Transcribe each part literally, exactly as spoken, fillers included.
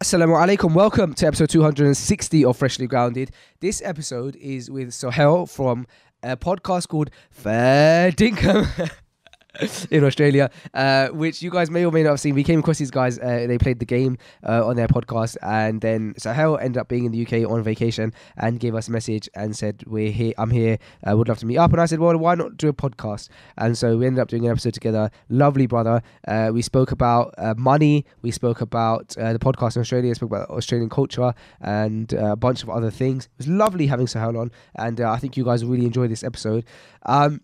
Assalamu alaikum, welcome to episode two hundred sixty of Freshly Grounded. This episode is with Souhail from a podcast called Fair Dinkum in Australia, uh, which you guys may or may not have seen. We came across these guys, uh, they played the game uh, on their podcast, and then Souhail ended up being in the U K on vacation and gave us a message and said, we're here, I'm here, uh, would love to meet up. And I said, well, why not do a podcast? And so we ended up doing an episode together. Lovely brother. Uh, we spoke about uh, money, we spoke about uh, the podcast in Australia, we spoke about Australian culture and uh, a bunch of other things. It was lovely having Souhail on, and uh, I think you guys really enjoyed this episode. Um,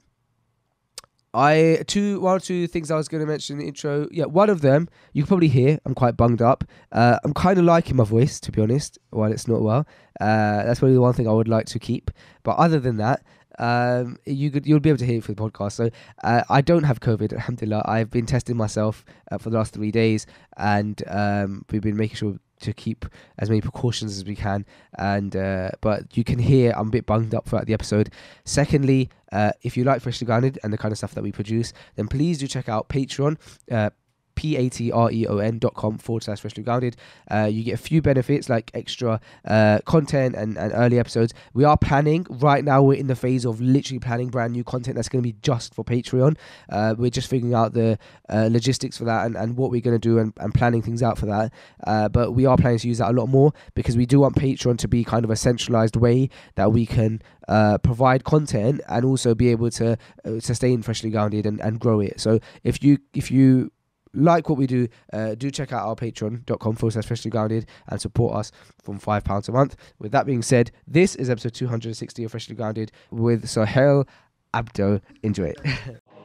I two one or two things I was going to mention in the intro. Yeah, one of them you can probably hear. I'm quite bunged up. Uh, I'm kind of liking my voice, to be honest. While it's not well, uh, that's probably the one thing I would like to keep. But other than that, um, you could you'll be able to hear it for the podcast. So uh, I don't have COVID, alhamdulillah. I've been testing myself uh, for the last three days, and um, we've been making sure to keep as many precautions as we can. And uh, but you can hear I'm a bit bunged up throughout the episode. Secondly, uh, if you like Freshly Grounded and the kind of stuff that we produce, then please do check out Patreon, uh, p-a-t-r-e-o-n.com forward slash Freshly Grounded. Uh, you get a few benefits like extra uh, content and, and early episodes. We are planning, right now we're in the phase of literally planning brand new content that's going to be just for Patreon. Uh, we're just figuring out the uh, logistics for that and, and what we're going to do and, and planning things out for that. Uh, but we are planning to use that a lot more because we do want Patreon to be kind of a centralized way that we can uh, provide content and also be able to uh, sustain Freshly Grounded and, and grow it. So if you, if you, like what we do, uh, do check out our patreon.com forward slash Freshly Grounded and support us from five pounds a month. With that being said, this is episode two hundred sixty of Freshly Grounded with Souhail Abdo. Enjoy it.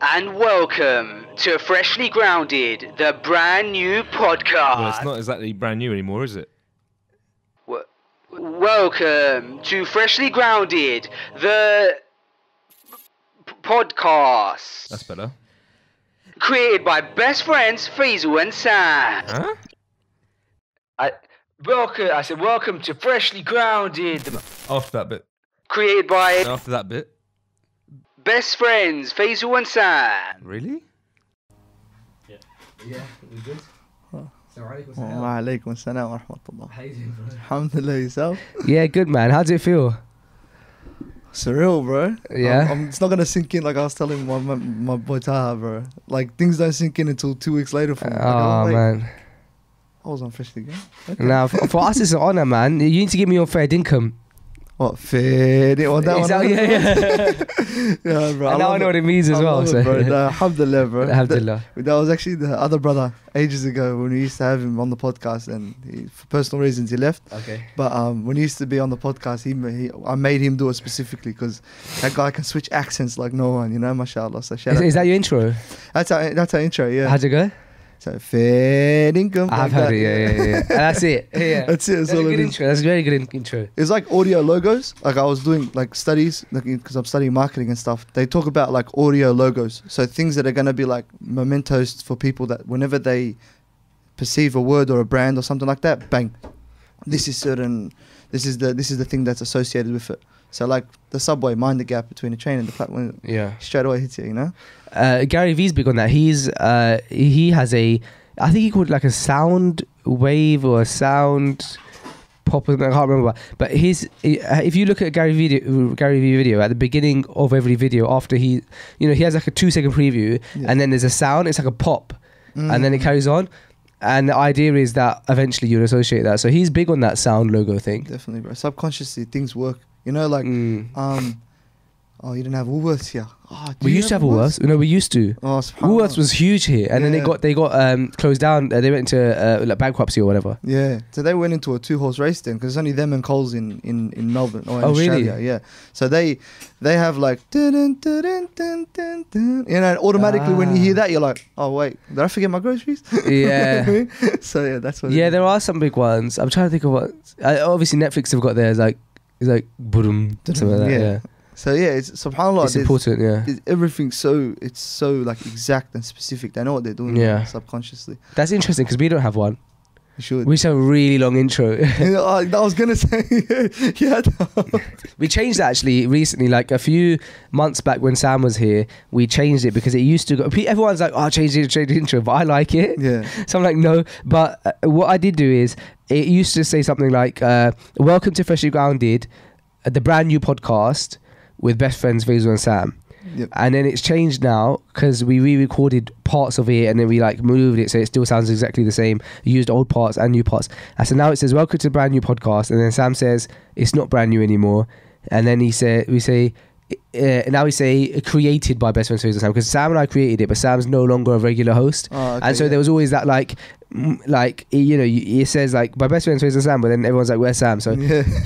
And welcome to Freshly Grounded, the brand new podcast. Well, it's not exactly brand new anymore, is it? W- welcome to Freshly Grounded, the p- podcast. That's better. Created by best friends Faisal and Sam. Huh? I welcome. I said welcome to Freshly Grounded. After that bit. Created by. After that bit. Best friends Faisal and Sam. Really? Yeah. Yeah. We good. Assalamualaikum. Waalaikum salam wa rahmatullah. How you doing, bro? Alhamdulillah, yourself? Yeah, good man. How does it feel? Surreal, bro. Yeah, I'm, I'm, it's not gonna sink in. Like I was telling my my, my boy Taha, bro. Like things don't sink in until two weeks later for me. Like, oh like, man, I was on Freshly Grounded. Okay. Now for, for us, it's an honor, man. You need to give me your fair dinkum. What fair dinkum? Well, that exactly, one. Yeah, yeah. Yeah, bro. And I now I know it. What it means as I well. It, so. Bro. No, alhamdulillah, bro. Alhamdulillah. That, that was actually the other brother ages ago when we used to have him on the podcast, and he, for personal reasons he left. Okay. But um, when he used to be on the podcast, he, he I made him do it specifically because that guy can switch accents like no one, you know, mashallah. So shout is, out. Is that your intro? That's our that's our intro. Yeah. How'd it go? So fair dinkum. I've like heard that. It, yeah, yeah, yeah. And that's it. Yeah. That's it. That's, that's a good intro. That's a very good in- intro. It's like audio logos. Like I was doing like studies because I'm studying marketing and stuff. They talk about like audio logos. So things that are going to be like mementos for people that whenever they perceive a word or a brand or something like that, bang, this is certain. This is the this is the thing that's associated with it. So like the subway, mind the gap between the train and the platform. Yeah, straight away hits you, you know. Uh, Gary V's big on that. He's uh, he has a, I think he called it like a sound wave or a sound pop. I can't remember, but his if you look at Gary V Gary V video at the beginning of every video after he, you know, he has like a two second preview, yeah. And then there's a sound. It's like a pop, mm. And then it carries on. And the idea is that eventually you'll associate that. So he's big on that sound logo thing. Definitely, bro. Subconsciously, things work. You know, like, mm. um, oh, you didn't have Woolworths here. Oh, we used to have Woolworths. No, we used to. Oh, Woolworths was huge here. And yeah. Then they got they got um, closed down. Uh, they went into uh, like bankruptcy or whatever. Yeah. So they went into a two-horse race then because it's only them and Coles in, in, in Melbourne or in oh, Australia. Really? Yeah. So they they have like, dun, dun, dun, dun, dun, dun. You know, and automatically ah. When you hear that, you're like, oh, wait, did I forget my groceries? Yeah. So, yeah, that's what yeah, there is. Are some big ones. I'm trying to think of what. I, obviously, Netflix have got theirs like, it's like, boom, something like that, yeah. yeah. So yeah, it's subhanAllah. It's important, yeah. It's everything's so, it's so like exact and specific. They know what they're doing yeah. Subconsciously. That's interesting because we don't have one. Should. We just have a really long intro. You know, I, I was going to say, yeah. No. We changed that actually recently, like a few months back when Sam was here, we changed it because it used to go, everyone's like, oh, change the intro, change the intro, but I like it. Yeah. So I'm like, no. But uh, what I did do is, it used to say something like, uh, welcome to Freshly Grounded, uh, the brand new podcast with best friends Faisal and Sam. Yep. And then it's changed now because we re-recorded parts of it and then we like moved it so it still sounds exactly the same. We used old parts and new parts. And so now it says, welcome to the brand new podcast. And then Sam says, it's not brand new anymore. And then he said, we say, uh, now we say, created by Best Friends Faisal and Sam, because Sam and I created it, but Sam's no longer a regular host. Oh, okay, and so yeah. There was always that like, like, you know, it says like, by Best Friends Faisal Sam, but then everyone's like, where's Sam? So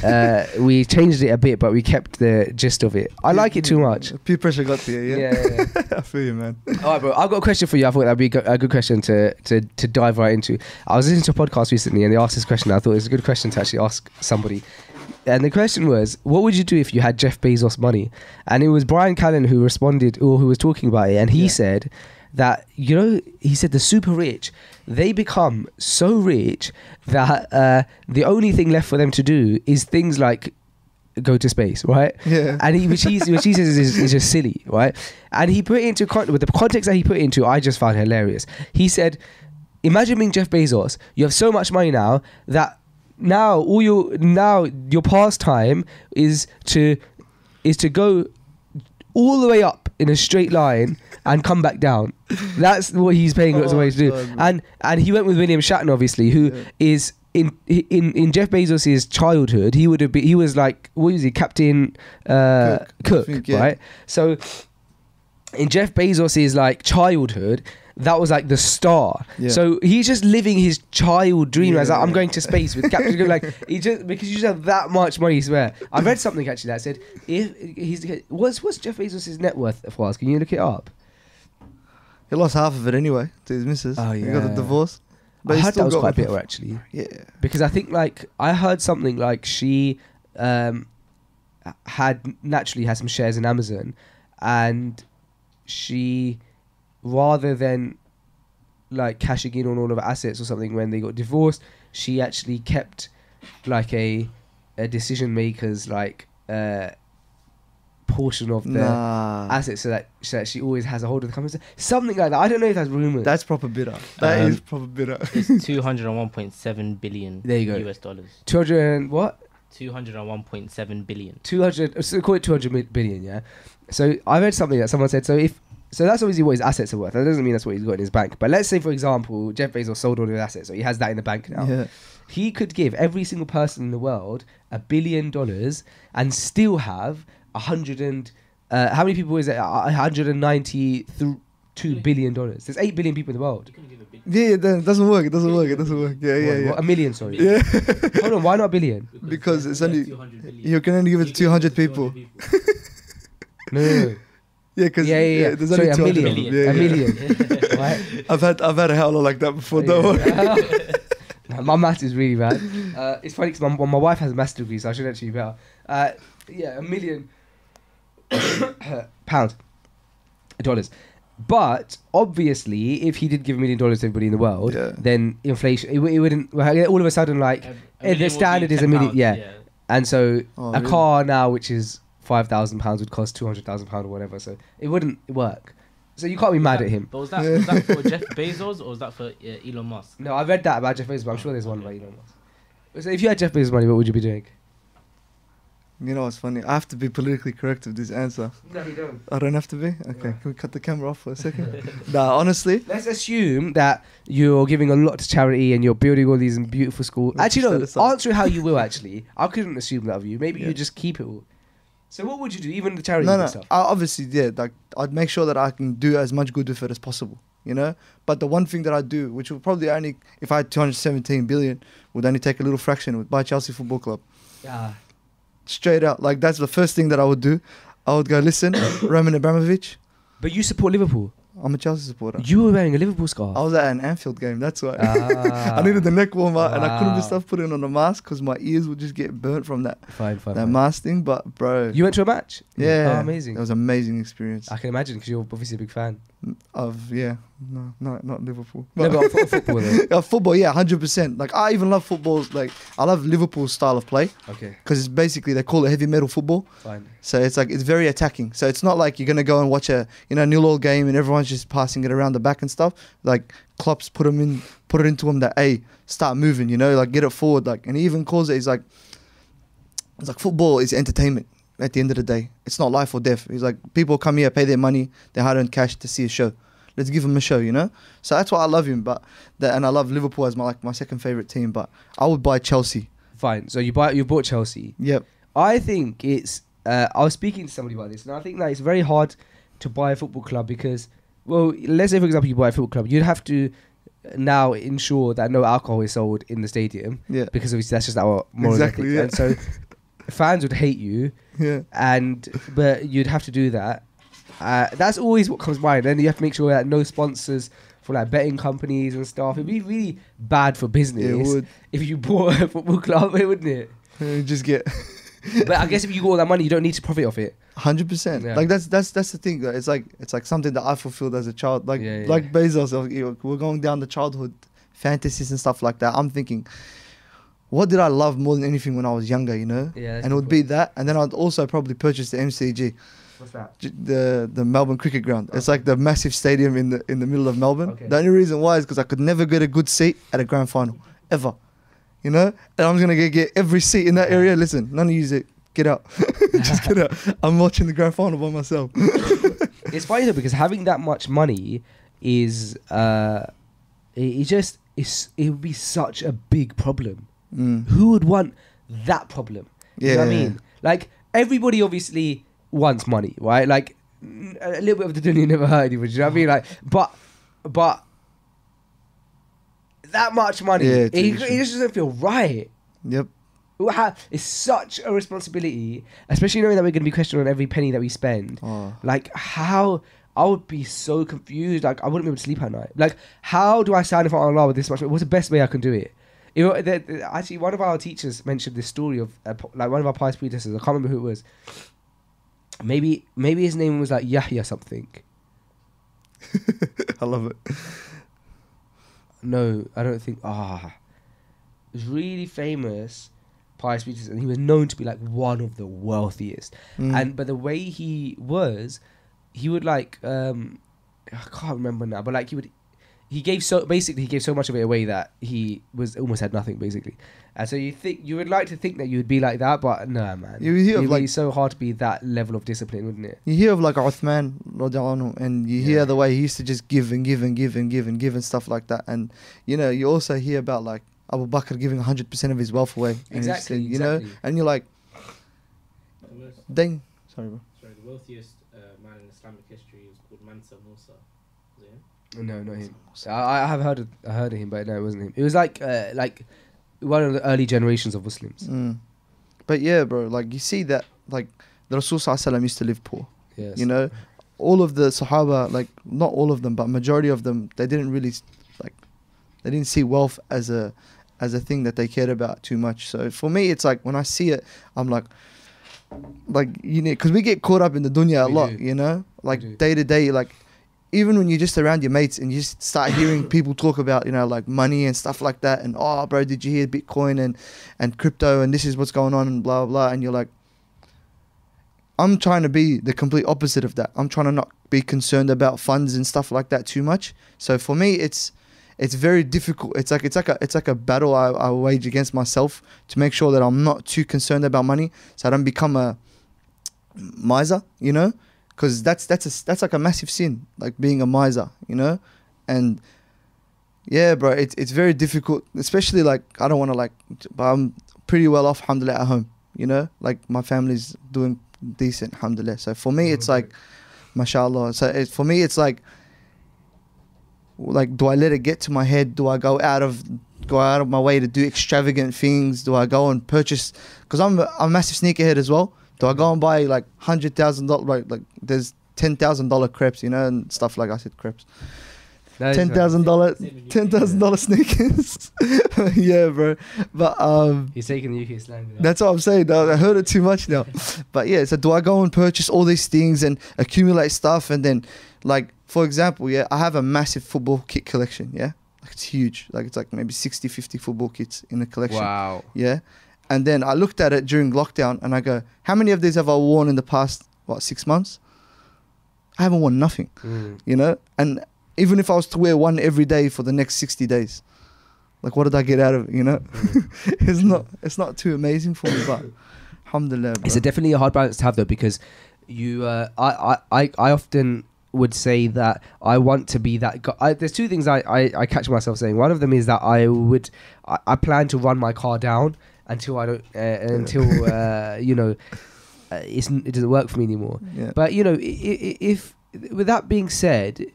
uh, we changed it a bit, but we kept the gist of it. I yeah, like it too much. Peer pressure got to you, yeah? Yeah, yeah, yeah. I feel you, man. All right, bro, I've got a question for you. I thought that'd be a good question to, to, to dive right into. I was listening to a podcast recently and they asked this question. I thought it was a good question to actually ask somebody. And the question was, what would you do if you had Jeff Bezos money? And it was Brian Callen who responded, or who was talking about it. And he yeah. said that, you know, he said the super rich, they become so rich that uh, the only thing left for them to do is things like go to space, right? Yeah. And he, which, he's, which he says is, is just silly, right? And he put it into, with the context that he put it into, I just found hilarious. He said, imagine being Jeff Bezos. You have so much money now that Now all your now your pastime is to is to go all the way up in a straight line and come back down. That's what he's paying lots oh, of ways to do. God. And and he went with William Shatner, obviously, who yeah. is in in in Jeff Bezos's childhood. He would have been. He was like, what is he, Captain uh, Cook, Cook think, yeah. right? So in Jeff Bezos's like childhood, that was like the star. Yeah. So he's just living his child dream. Yeah, as like, I'm going to space with Captain Cook. Like he just because you just have that much money. I swear, I read something actually that said if he's what's what's Jeff Bezos' net worth of was? Can you look it up? He lost half of it anyway to his missus. Oh yeah, he got a divorce. But I heard that was quite a bit actually. Yeah, because I think like I heard something like she um, had naturally had some shares in Amazon, and she. Rather than like cashing in on all of her assets or something when they got divorced, she actually kept like a a decision maker's like uh, portion of the nah. assets so that, so that she always has a hold of the company. Something like that. I don't know if that's rumours. That's proper bitter. That um, is proper bitter. It's two hundred one point seven billion there you go. U S dollars. two hundred and what? two hundred one point seven billion. two hundred, so call it two hundred billion, yeah? So I read something that someone said, so if So that's obviously what his assets are worth. That doesn't mean that's what he's got in his bank. But let's say, for example, Jeff Bezos sold all his assets, so he has that in the bank now. Yeah. He could give every single person in the world a billion dollars and still have a hundred and... Uh, how many people is it? one hundred ninety-two billion dollars. There's eight billion people in the world. Yeah, yeah, it doesn't work. It doesn't work. It doesn't work. Yeah, yeah, yeah. What, a million, sorry. Yeah. Hold on, why not a billion? Because, because it's only... You can only give it to two hundred people. people. No, no, no. Yeah, because yeah, yeah, yeah. yeah, there's Sorry, only a million. Yeah, yeah. A million. Right? I've had I've had a howler like that before. Don't yeah. worry. No, my math is really bad. Uh, it's funny because my my wife has a maths degree, so I should actually be better. Uh, yeah, a million pounds, dollars. But obviously, if he did give a million dollars to everybody in the world, yeah. then inflation it, it wouldn't all of a sudden like a the standard is a million. Pounds, yeah. yeah, and so oh, a really? car now, which is. Five thousand pounds would cost two hundred thousand pounds or whatever, so it wouldn't work. So you can't be was mad that, at him. But was that, was that for Jeff Bezos or was that for uh, Elon Musk? No, I read that about Jeff Bezos, but I'm sure there's one okay. about Elon Musk. So if you had Jeff Bezos' money, what would you be doing? You know, it's funny. I have to be politically correct with this answer. No, you don't. I don't have to be. Okay, yeah. Can we cut the camera off for a second? Nah, honestly. Let's assume that you're giving a lot to charity and you're building all these beautiful schools. Let's actually, no. Answer how you will. Actually, I couldn't assume that of you. Maybe yeah. you just keep it all. So what would you do, even the charity no, no. stuff? I obviously, yeah, like I'd make sure that I can do as much good with it as possible, you know? But the one thing that I do, which would probably only, if I had two hundred seventeen billion, would only take a little fraction, would buy Chelsea Football Club. Yeah. Straight up, like that's the first thing that I would do. I would go, listen, Roman Abramovich. But you support Liverpool. I'm a Chelsea supporter. You were wearing a Liverpool scarf. I was at an Anfield game, that's why. Ah. I needed the neck warmer wow. and I couldn't be stuff putting on a mask because my ears would just get burnt from that fine, fine, that fine. mask thing. But bro, you went to a match? Yeah. Oh, amazing. That was an amazing experience. I can imagine because you're obviously a big fan. Of yeah, no, no, not Liverpool. But no, but football, yeah. Football, yeah, hundred percent. Like I even love football. Like I love Liverpool's style of play. Okay. Because it's basically they call it heavy metal football. Fine. So it's like it's very attacking. So it's not like you're gonna go and watch a you know nil all game and everyone's just passing it around the back and stuff. Like Klopp's put them in, put it into them that hey, start moving. You know, like get it forward. Like and he even calls it. He's like, it's like football is entertainment. At the end of the day, it's not life or death. It's like people come here, pay their money, their hard-earned cash to see a show. Let's give them a show, you know. So that's why I love him. But that, and I love Liverpool as my like my second favorite team. But I would buy Chelsea. Fine. So you buy you bought Chelsea. Yep. I think it's. Uh, I was speaking to somebody about this, and I think that it's very hard to buy a football club because, well, let's say for example you buy a football club, you'd have to now ensure that no alcohol is sold in the stadium. Yeah. Because obviously that's just our moral ethic. Yeah. And so. Fans would hate you, yeah. And but you'd have to do that. Uh, that's always what comes to mind. Then you have to make sure that no sponsors for like betting companies and stuff. It'd be really bad for business it would. If you bought a football club, wouldn't it? You'd just get. But I guess if you got all that money, you don't need to profit off it. Hundred yeah. percent. Like that's that's that's the thing. It's like it's like something that I fulfilled as a child. Like yeah, yeah. like Bezos. We're going down the childhood fantasies and stuff like that. I'm thinking. What did I love more than anything when I was younger, you know? Yeah, and it would cool. be that. And then I'd also probably purchase the M C G. What's that? The the Melbourne Cricket Ground. Oh. It's like the massive stadium in the in the middle of Melbourne. Okay. The only reason why is because I could never get a good seat at a grand final, ever. You know? And I'm going to get every seat in that yeah. area. Listen, none of you get out. Just get out. I'm watching the grand final by myself. It's funny though because having that much money is, uh, it, it just, it's, it would be such a big problem. Mm. Who would want that problem? You yeah, know what I mean? Like, everybody obviously wants money, right? Like, a little bit of the dunya never hurt anyone, you know what I mean? Like, but, but, that much money, yeah, it, it just doesn't feel right. Yep. It's such a responsibility, especially knowing that we're going to be questioned on every penny that we spend. Oh. Like, how... I would be so confused. Like, I wouldn't be able to sleep at night. Like, how do I sign up on Allah with this much money? What's the best way I can do it? You know, the, the, actually, one of our teachers mentioned this story of uh, like one of our pious predecessors. I can't remember who it was. Maybe, maybe his name was like Yahya something. I love it. No, I don't think. Ah, he was really famous pious predecessor, and he was known to be like one of the wealthiest. Mm. And but the way he was, he would like um, I can't remember now, but like he would. He gave so basically he gave so much of it away that he was almost had nothing basically, and so you think you would like to think that you would be like that, but no nah, man. You hear of like, be so hard to be that level of discipline, wouldn't it? You hear of like Uthman and you hear yeah. the way he used to just give and give and give and give and give and stuff like that, and you know you also hear about like Abu Bakr giving hundred percent of his wealth away. And exactly, you exactly. know, and you're like, dang, sorry, bro. Sorry, the wealthiest uh, man in Islamic history is called Mansa Musa. Is it him? No, not him. I, I have heard of, I heard of him, but no, it wasn't him. It was like uh, like one of the early generations of Muslims. Mm. But yeah, bro, like you see that like the Rasulullah used to live poor. Yes. You know, all of the Sahaba, like not all of them, but majority of them, they didn't really like they didn't see wealth as a as a thing that they cared about too much. So for me, it's like when I see it, I'm like. Like you know, because we get caught up in the dunya a we lot, do. You know, like day to day, like. Even when you're just around your mates and you just start hearing people talk about, you know, like money and stuff like that. And, oh, bro, did you hear Bitcoin and, and crypto and this is what's going on and blah, blah. And you're like, I'm trying to be the complete opposite of that. I'm trying to not be concerned about funds and stuff like that too much. So for me, it's it's very difficult. It's like it's like a, it's like a battle I, I wage against myself to make sure that I'm not too concerned about money. So I don't become a miser, you know. Because that's that's a, that's like a massive sin, like being a miser, you know, and yeah, bro, it's it's very difficult, especially like I don't want to like, but I'm pretty well off, alhamdulillah, at home, you know, like my family's doing decent, alhamdulillah. So for me, it's like, mashallah. So it, for me, it's like, like do I let it get to my head? Do I go out of go out of my way to do extravagant things? Do I go and purchase? Because I'm a, I'm a massive sneakerhead as well. Do I go and buy like hundred thousand dollars? Like, like there's ten thousand dollar crepes, you know, and stuff like I said, crepes. That ten thousand dollar, ten thousand dollar sneakers. Yeah, bro. But um, he's taking the U K slang. That's what I'm saying. I heard it too much now. But yeah, so do I go and purchase all these things and accumulate stuff, and then Like, for example, yeah, I have a massive football kit collection, yeah? Like, it's huge. Like, it's like maybe sixty, fifty football kits in the collection. Wow. Yeah? And then I looked at it during lockdown and I go, how many of these have I worn in the past, what, six months? I haven't worn nothing, mm. you know? And even if I was to wear one every day for the next sixty days, like, what did I get out of it, you know? Mm. it's not it's not too amazing for me, but alhamdulillah. Bro. It's a definitely a hard balance to have, though, because you, uh, I, I, I often would say that I want to be that guy. I, there's two things I, I, I catch myself saying. One of them is that I would, I, I plan to run my car down until I don't, uh, until, uh, you know, uh, it's, it doesn't work for me anymore. Yeah. But, you know, if, if, with that being said,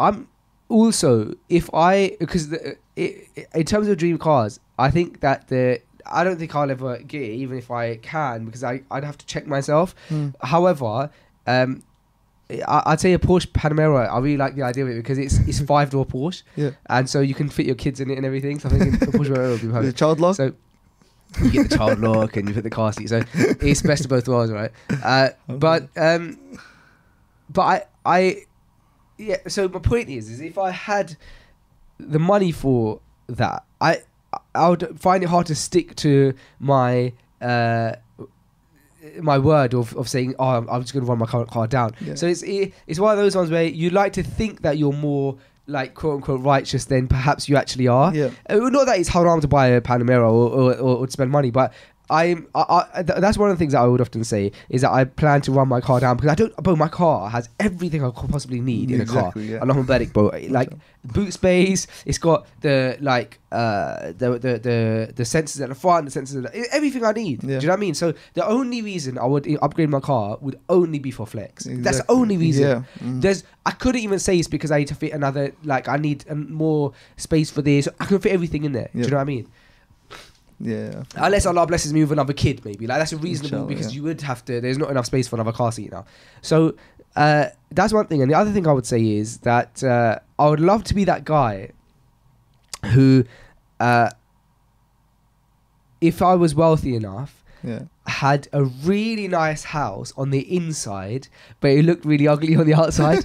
I'm also, if I, because the, it, it, in terms of dream cars, I think that the, I don't think I'll ever get it, even if I can, because I, I'd have to check myself. Mm. However, um, I, I'd say a Porsche Panamera. I really like the idea of it because it's it's five door Porsche, yeah. And so you can fit your kids in it and everything. So I think the Porsche Panamera will be perfect. The child lock. So you get the child lock and you put the car seat. So it's best of both worlds, right? Uh, okay. But um, but I I yeah. So my point is, is if I had the money for that, I I would find it hard to stick to my. Uh, my word of, of saying, oh, I'm, I'm just going to run my car, car down. Yeah. So it's it, it's one of those ones where you like to think that you're more like quote unquote righteous than perhaps you actually are. Yeah. Uh, not that it's haram to buy a Panamera or or, or, or to spend money, but I'm, I, I, th that's one of the things that I would often say is that I plan to run my car down because I don't, bro, my car has everything I could possibly need in exactly, a car. Yeah. I'm homophobic, bro. Like boot space, it's got the like uh, the, the the the sensors at the front, the sensors at the, everything I need. Yeah. Do you know what I mean? So the only reason I would upgrade my car would only be for flex. Exactly. That's the only reason. Yeah. Mm. There's, I couldn't even say it's because I need to fit another, like I need more space for this. I can fit everything in there. Yeah. Do you know what I mean? Yeah. I Unless Allah blesses me with another kid, maybe. Like that's a reasonable, because yeah. you would have to, there's not enough space for another car seat now. So uh, that's one thing. And the other thing I would say is that uh, I would love to be that guy who, uh, if I was wealthy enough, yeah. had a really nice house on the inside, but it looked really ugly on the outside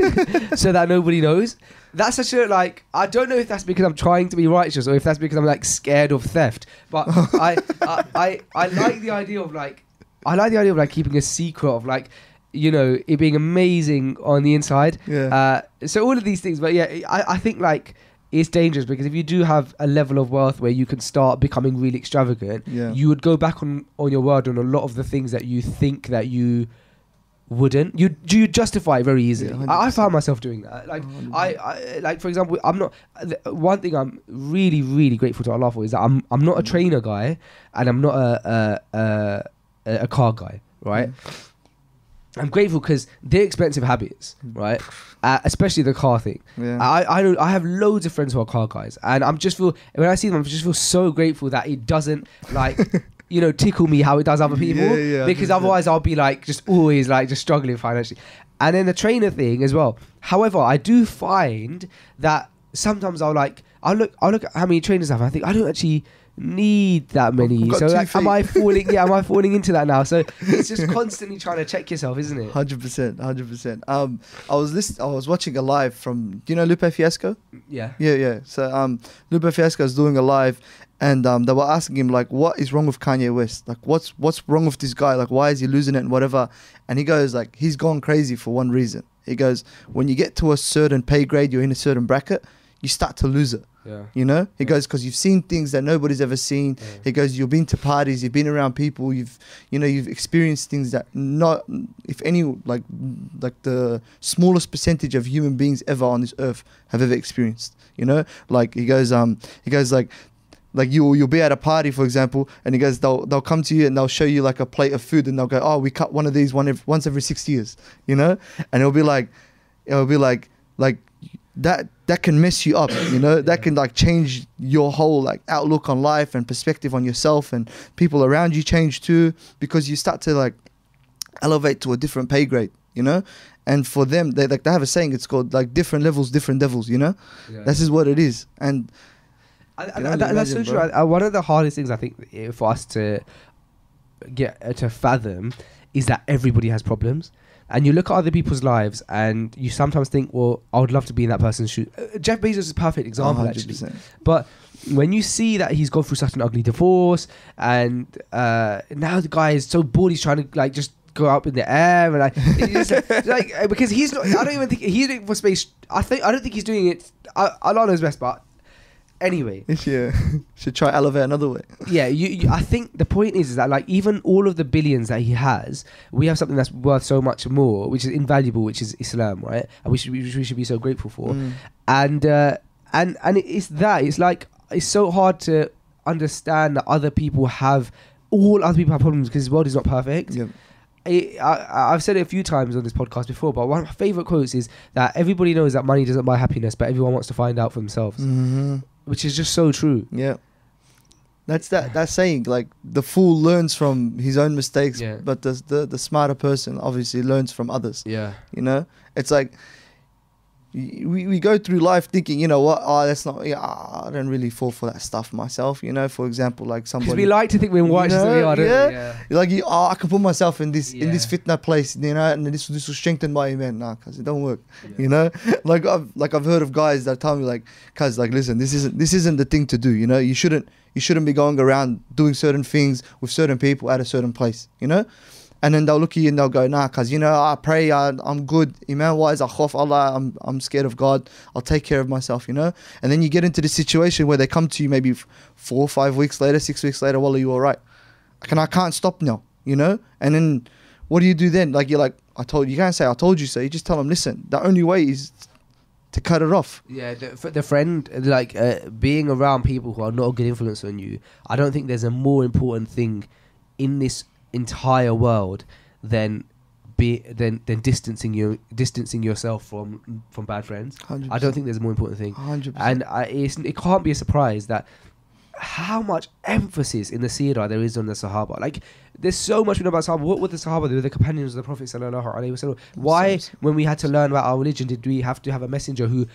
so that nobody knows. That's such a, like, I don't know if that's because I'm trying to be righteous or if that's because I'm like scared of theft, but I, I, I, I like the idea of like, I like the idea of like keeping a secret of like, you know, it being amazing on the inside. Yeah. Uh, so all of these things, but yeah, I, I think like, it's dangerous because if you do have a level of wealth where you can start becoming really extravagant, yeah. you would go back on, on your word on a lot of the things that you think that you wouldn't. You you justify it very easily. Yeah, I, I found myself doing that. Like I, I like for example, I'm not. One thing I'm really really grateful to Allah for is that I'm I'm not a trainer guy and I'm not a a a, a car guy, right? Mm. I'm grateful because they're expensive habits, right? Uh, especially the car thing. Yeah. I I, know, I have loads of friends who are car guys, and I'm just feel when I see them, I just feel so grateful that it doesn't like you know tickle me how it does other people, yeah, yeah, because otherwise yeah. I'll be like just always like just struggling financially. And then the trainer thing as well. However, I do find that sometimes I'll like I look I look at how many trainers I have. And I think I don't actually need that many, so like, am I falling? Yeah, am I falling into that now? So it's just constantly trying to check yourself, isn't it? Hundred percent, hundred percent. Um, I was list I was watching a live from. Do you know Lupe Fiasco? Yeah, yeah, yeah. So um, Lupe Fiasco is doing a live, and um, they were asking him like, what is wrong with Kanye West? Like, what's what's wrong with this guy? Like, why is he losing it and whatever? And he goes like, he's gone crazy for one reason. He goes, when you get to a certain pay grade, you're in a certain bracket, you start to lose it. Yeah. You know, he yeah. goes, because you've seen things that nobody's ever seen. Yeah. He goes, you've been to parties, you've been around people, you've, you know, you've experienced things that not, if any, like, like the smallest percentage of human beings ever on this earth have ever experienced. You know, like he goes, um, he goes like, like you, you'll be at a party, for example, and he goes, they'll, they'll come to you and they'll show you like a plate of food and they'll go, oh, we cut one of these one every, once every six years. You know, and it'll be like, it'll be like, like. that that can mess you up, you know, that yeah. can like change your whole like outlook on life and perspective on yourself, and people around you change too, because you start to like elevate to a different pay grade, you know. And for them, they like they have a saying, it's called like different levels, different devils, you know. Yeah. This is what it is. And I, I, I, imagine, that's so true. I, I, one of the hardest things I think for us to get uh, to fathom is that everybody has problems. and you look at other people's lives and you sometimes think, well, I would love to be in that person's shoes. Uh, Jeff Bezos is a perfect example, actually. But when you see that he's gone through such an ugly divorce, and uh, now the guy is so bored, he's trying to like just go up in the air, and like, just, like because he's not. I don't even think he's doing it for space. I think I don't think he's doing it. I, I don't know his best, but anyway, if you should try elevate another way. Yeah, you, you, I think the point is, is that like even all of the billions that he has, we have something that's worth so much more, which is invaluable, which is Islam, right? And we should we, we should be so grateful for. Mm. And uh, and and it's that it's like. It's so hard to understand that other people have, all other people have problems because this world is not perfect. Yep. It, I, I've said it a few times on this podcast before, but one of my favourite quotes is that everybody knows that money doesn't buy happiness, but everyone wants to find out for themselves, mm-hmm. which is just so true. Yeah, that's that that saying, like the fool learns from his own mistakes, yeah. but the, the the smarter person obviously learns from others. Yeah, you know, it's like. We, we go through life thinking, you know what, oh, that's not, yeah, I don't really fall for that stuff myself, you know, for example, like somebody. Because we like to think we're white, you know, we are, don't yeah? we? Yeah. Like, you, oh, I can put myself in this yeah. in this fitna place, you know, and this, this will strengthen my iman. Nah, cause it don't work, yeah. you know? Like I've, like, I've heard of guys that tell me like, cause like, listen, this isn't, this isn't the thing to do, you know, you shouldn't, you shouldn't be going around doing certain things with certain people at a certain place, you know? And then they'll look at you and they'll go, nah, because, you know, I pray, I, I'm good. Iman-wise, I khawf Allah, I'm, I'm scared of God. I'll take care of myself, you know. And then you get into the situation where they come to you maybe four or five weeks later, six weeks later, wallah, you all right? I, can, I can't stop now, you know. And then what do you do then? Like, you're like, I told you. You can't say, I told you so. You just tell them, listen, the only way is to cut it off. Yeah, the, the friend, like uh, being around people who are not a good influence on you, I don't think there's a more important thing in this entire world than be than than distancing you distancing yourself from from bad friends. one hundred percent. I don't think there's a more important thing. one hundred percent. And I, it's, it can't be a surprise that how much emphasis in the seerah there is on the Sahaba. Like there's so much we know about Sahaba. What were the Sahaba? They were the companions of the Prophet sallallahu alaihi wasallam. Why, when we had to learn about our religion, did we have to have a messenger who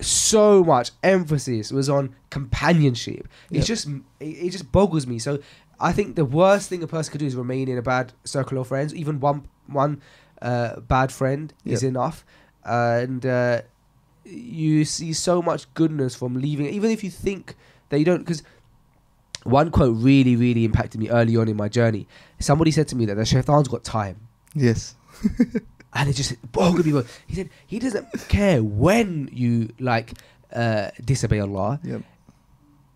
so much emphasis was on companionship? Yep. It's just it, it just boggles me. So I think the worst thing a person could do is remain in a bad circle of friends. Even one one uh, bad friend yep. is enough. Uh, and uh, you see so much goodness from leaving. Even if you think that you don't... Because one quote really, really impacted me early on in my journey. Somebody said to me that the shaitan's got time. Yes. And it just... Oh, good people. He said, he doesn't care when you, like, uh, disobey Allah. Yep.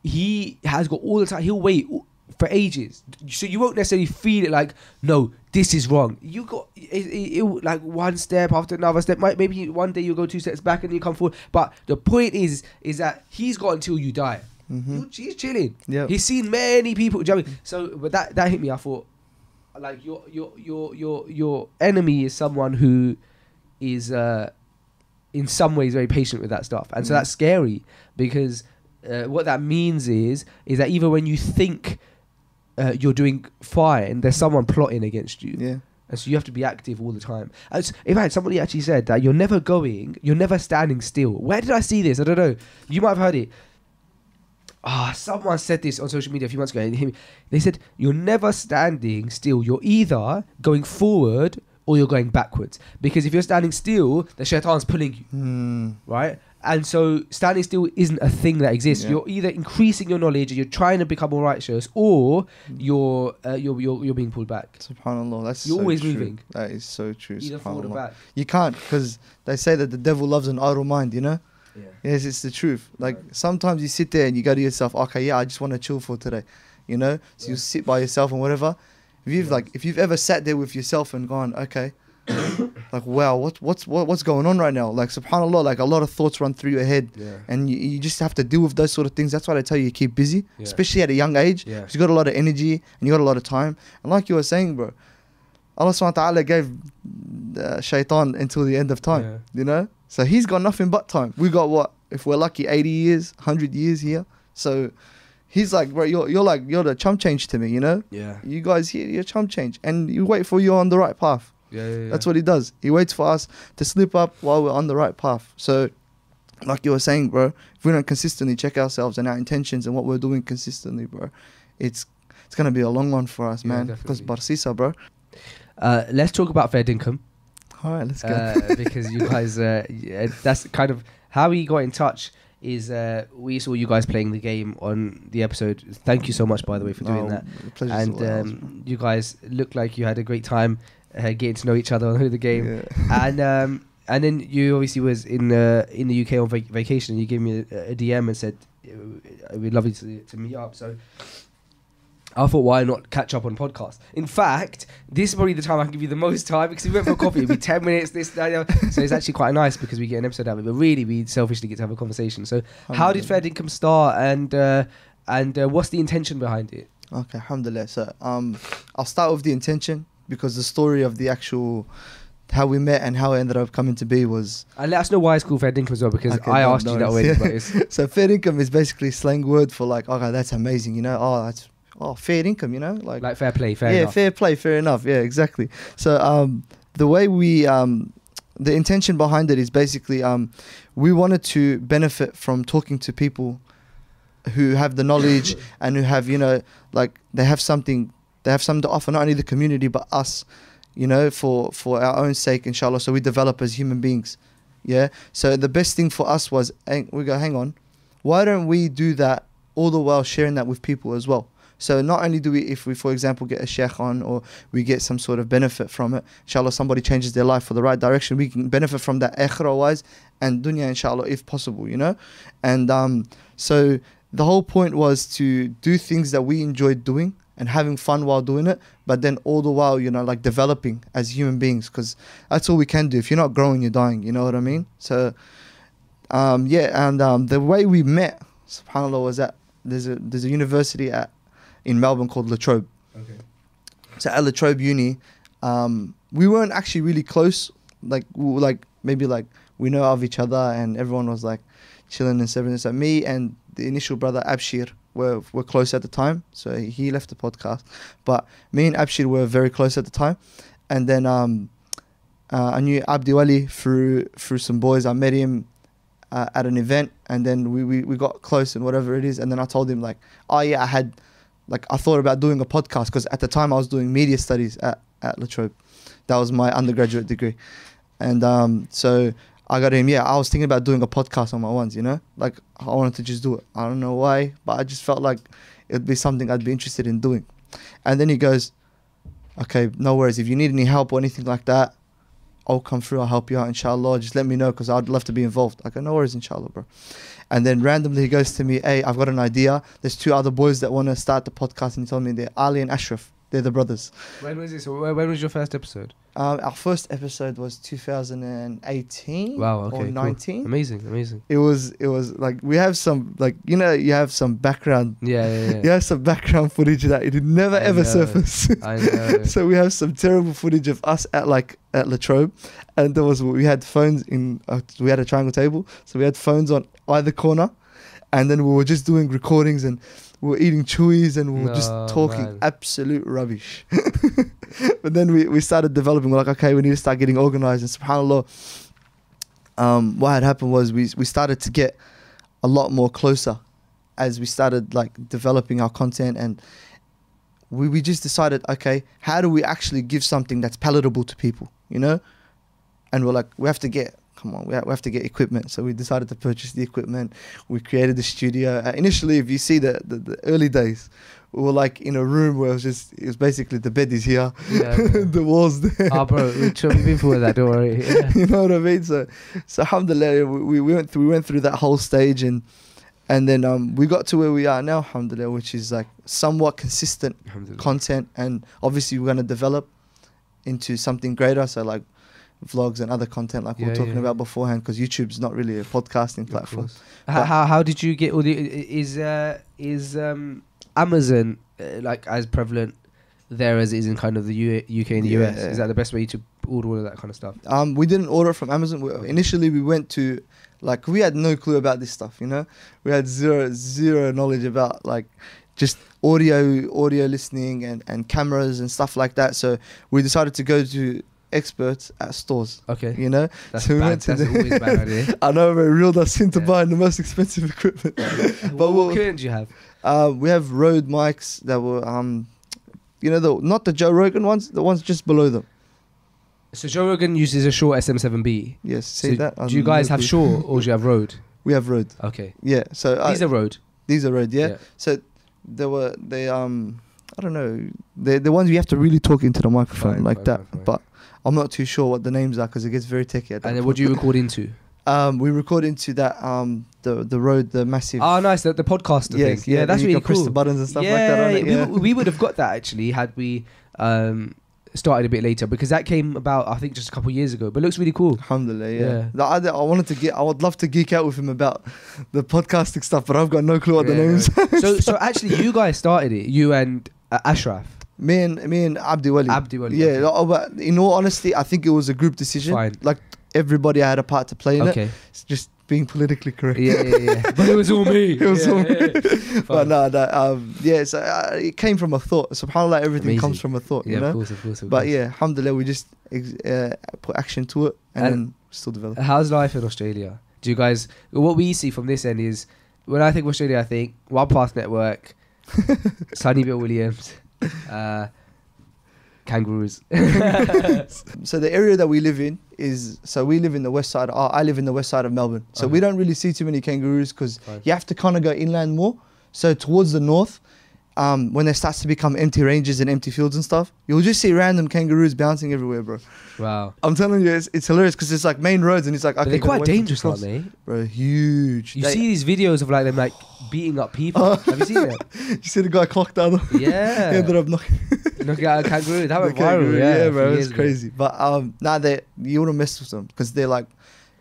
He has got all the time. He'll wait... for ages, so you won't necessarily feel it like, no, this is wrong. You got it, it, it like one step after another step. Might, maybe one day you'll go two steps back and you come forward. But the point is, is that he's got until you die. Mm-hmm. He's chilling. Yep. He's seen many people. Do you know what I mean? So, but that that hit me. I thought, like your your your your your enemy is someone who is uh, in some ways very patient with that stuff, and mm-hmm. so that's scary because uh, what that means is is that even when you think Uh, you're doing fine, there's someone plotting against you. Yeah. And so you have to be active all the time. And in fact, somebody actually said that you're never going, you're never standing still. Where did I see this? I don't know. You might have heard it. Ah, oh, someone said this on social media a few months ago. And they said, you're never standing still. You're either going forward or you're going backwards. Because if you're standing still, the shaitan's pulling you. Mm. Right? And so standing still isn't a thing that exists. Yeah. You're either increasing your knowledge, you're trying to become more righteous, or you're uh, you're, you're you're being pulled back. Subhanallah, that's you're so always true. moving. That is so true. Either forward or back. You can't, because they say that the devil loves an idle mind. You know. Yeah. Yes, it's the truth. Like right. sometimes you sit there and you go to yourself, okay, yeah, I just want to chill for today. You know, so yeah. you sit by yourself and whatever. If you've yes. like, if you've ever sat there with yourself and gone, okay. like wow, what what's what, what's going on right now? Like subhanallah, like a lot of thoughts run through your head, yeah. and you, you just have to deal with those sort of things. That's why they tell you, you keep busy, yeah. especially at a young age. Yeah. Cause you got a lot of energy and you got a lot of time. And like you were saying, bro, Allah subhanahu wa ta'ala gave uh, shaitan until the end of time. Yeah. You know, so he's got nothing but time. We got what, if we're lucky, eighty years, hundred years here. So he's like, bro, you're you're like you're the chump change to me. You know, yeah. You guys here, you're chump change, and you wait for you on the right path. Yeah, yeah, yeah. That's what he does. He waits for us to slip up while we're on the right path. So, like you were saying, bro, if we don't consistently check ourselves and our intentions and what we're doing consistently, bro, it's it's gonna be a long one for us, yeah, man. Definitely. Because Barsisa, bro. Uh, let's talk about Fair Dinkum. All right, let's go. Uh, because you guys, uh, yeah, that's kind of how we got in touch. Is uh, we saw you guys playing the game on the episode. Thank you so much, by the way, for no, doing that. Pleasure. And um, you guys looked like you had a great time uh, getting to know each other on the game. Yeah. And um, and then you obviously was in uh, in the U K on vac vacation. And you gave me a, a D M and said it would be lovely to to meet up. So I thought, why not catch up on podcasts? In fact, this is probably the time I can give you the most time, because if we went for a coffee, it'd be ten minutes, this, that, that. So it's actually quite nice because we get an episode out of it, but really we selfishly get to have a conversation. So how did Fair Dinkum start, and uh, and uh, what's the intention behind it? Okay, alhamdulillah. So um, I'll start with the intention, because the story of the actual, how we met and how it ended up coming to be was... And let us know why it's called Fair Dinkum as well, because okay, I no, asked no, you that way. But it's so Fair Dinkum is basically slang word for like, okay, that's amazing, you know, oh, that's... Oh, fair income, you know, like like fair play, fair yeah, enough. fair play, fair enough, yeah, exactly. So um, the way we, um, the intention behind it is basically um, we wanted to benefit from talking to people who have the knowledge and who have, you know, like they have something, they have something to offer, not only the community but us, you know, for for our own sake, inshallah. So we develop as human beings, yeah. So the best thing for us was, hang, we go, hang on, why don't we do that all the while sharing that with people as well? So not only do we, if we, for example, get a sheikh on or we get some sort of benefit from it, inshallah, somebody changes their life for the right direction, we can benefit from that akhira-wise and dunya, inshallah, if possible, you know? And um, so the whole point was to do things that we enjoyed doing and having fun while doing it, but then all the while, you know, like developing as human beings, because that's all we can do. If you're not growing, you're dying, you know what I mean? So, um, yeah, and um, the way we met, subhanAllah, was that there's a, there's a university at, in Melbourne called La Trobe. Okay. So at La Trobe Uni, um, we weren't actually really close. Like, we were like maybe like we know of each other, and everyone was like chilling and serving. So me and the initial brother Abshir were were close at the time. So he left the podcast, but me and Abshir were very close at the time. And then um, uh, I knew Abdiwali through through some boys. I met him uh, at an event, and then we, we we got close and whatever it is. And then I told him like, oh yeah, I had. Like, I thought about doing a podcast, because at the time I was doing media studies at, at La Trobe. That was my undergraduate degree. And um, so I got him, yeah, I was thinking about doing a podcast on my ones, you know? Like, I wanted to just do it. I don't know why, but I just felt like it'd be something I'd be interested in doing. And then he goes, okay, no worries. If you need any help or anything like that, I'll come through. I'll help you out, inshallah. Just let me know, because I'd love to be involved. I go, no worries, inshallah, bro. And then randomly he goes to me, hey, I've got an idea. There's two other boys that want to start the podcast. And he told me they're Ali and Ashraf. They're the brothers. When was this? When was your first episode? Um, our first episode was two thousand eighteen. Wow, okay, or nineteen. Cool. Amazing, amazing. It was, it was like, we have some, like, you know, you have some background. Yeah, yeah, yeah. You have some background footage that it never I ever know. surface. I know. So we have some terrible footage of us at like, at La Trobe. And there was, we had phones in, uh, we had a triangle table. So we had phones on either corner. And then we were just doing recordings and we were eating chewies and we were no, just talking man. absolute rubbish. But then we, we started developing. We're like, okay, we need to start getting organized. And subhanAllah, um, what had happened was we, we started to get a lot more closer as we started like developing our content. And we, we just decided, okay, how do we actually give something that's palatable to people, you know? And we're like, we have to get... Come on, we have to get equipment. So we decided to purchase the equipment. We created the studio. Uh, initially, if you see the, the, the early days, we were like in a room where it was just, it was basically the bed is here, yeah, the walls there. Ah, oh, bro, we've been through that, don't worry. Yeah. You know what I mean? So, so alhamdulillah, we, we, went through, we went through that whole stage and and then um, we got to where we are now, alhamdulillah, which is like somewhat consistent content. And obviously, we're going to develop into something greater. So like, vlogs and other content like yeah, we were talking yeah. about beforehand, because YouTube's not really a podcasting platform. How, how how did you get all the is uh, is um, Amazon uh, like as prevalent there as it is in kind of the U K and the yeah, U S? Yeah. Is that the best way to order all of that kind of stuff? Um, we didn't order from Amazon. We, initially, we went to like we had no clue about this stuff. You know, we had zero zero knowledge about like just audio audio listening and and cameras and stuff like that. So we decided to go to experts at stores. Okay, you know, that's, so we bad, went to that's always a bad idea. I know, we reeled us into yeah. buying the most expensive equipment. But what, what equipment do you have? Uh, we have Rode mics that were, um, you know, the not the Joe Rogan ones, the ones just below them. So Joe Rogan uses a short S M seven B. Yes, see so that. Do you guys have short or do you have Rode? We have Rode. Okay. Yeah. So I, these are Rode. These are Rode. Yeah. yeah. So there were they um I don't know they the ones you have to really talk into the microphone fine, like fine, that. Fine. But I'm not too sure what the names are because it gets very techy. At that and then what do you record into? Um, we record into that um the the Rode the massive. Oh, nice the, the podcaster yes, thing. Yeah, yeah that's really cool. You can press the buttons and stuff yeah, like that. On it, yeah. We, we would have got that actually had we um. started a bit later because that came about I think just a couple of years ago, but it looks really cool. Alhamdulillah, yeah. yeah. The other, I wanted to get, I would love to geek out with him about the podcasting stuff, but I've got no clue what yeah, the names. Yeah. so, so actually, you guys started it, you and uh, Ashraf. Me and me and Abdiwali. Abdiwali. Yeah, okay. like, but in all honesty, I think it was a group decision. Fine. Like everybody had a part to play in okay. it. It's just being politically correct. Yeah, yeah, yeah. But it was all me. It was yeah, all yeah, me. Yeah. But no, no um, yeah, so, uh, it came from a thought. SubhanAllah, everything Amazing. comes from a thought, yeah, you know? Of course, of course, of but course. yeah, alhamdulillah, we just ex uh, put action to it and, and then still develop. How's life in Australia? Do you guys, what we see from this end is, when I think Australia, I think One Path Network, Sunny Bill Williams, uh, kangaroos. So the area that we live in is, so we live in the west side, oh, I live in the west side of Melbourne. So okay. we don't really see too many kangaroos because right. you have to kind of go inland more. So towards the north, um, when there starts to become empty ranges and empty fields and stuff, you'll just see random kangaroos bouncing everywhere, bro. Wow. I'm telling you, it's, it's hilarious because it's like main roads and it's like... Okay, they're quite dangerous, aren't they? Bro, huge. You they, see these videos of like them like beating up people. Uh, Have you seen that? You see the guy clocked down? Yeah. He ended up knocking... Look at a kangaroo, that went viral. Yeah, yeah bro, it's crazy. Ago. But um, nah, they you wouldn't mess with them because they're like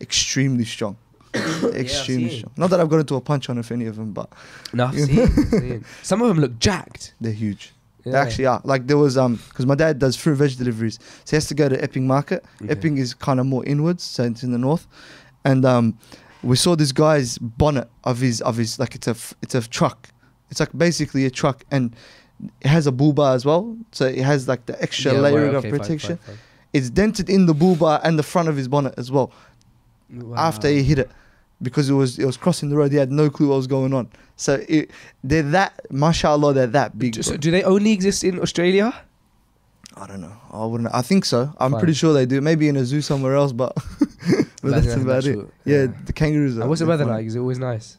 extremely strong, extremely yeah, strong. Not that I've got into a punch on with any of them, but no, I've seen, I've seen. Some of them look jacked. They're huge. Yeah. They actually are. Like there was um, because my dad does fruit and veg deliveries, so he has to go to Epping Market. Okay. Epping is kind of more inwards, so it's in the north, and um, we saw this guy's bonnet of his of his like it's a it's a truck. It's like basically a truck and. It has a bull bar as well, so it has like the extra yeah, layering well, okay, of protection. Fine, fine, fine. It's dented in the bull bar and the front of his bonnet as well. Wow. After he hit it, because it was it was crossing the road, he had no clue what was going on. So it, they're that, mashallah, they're that big. So do they only exist in Australia? I don't know. I wouldn't. I think so. I'm fine. pretty sure they do. Maybe in a zoo somewhere else, but, but that's about it. Sure. Yeah, yeah, the kangaroos. Are and what's the weather fun. like? Is it always nice?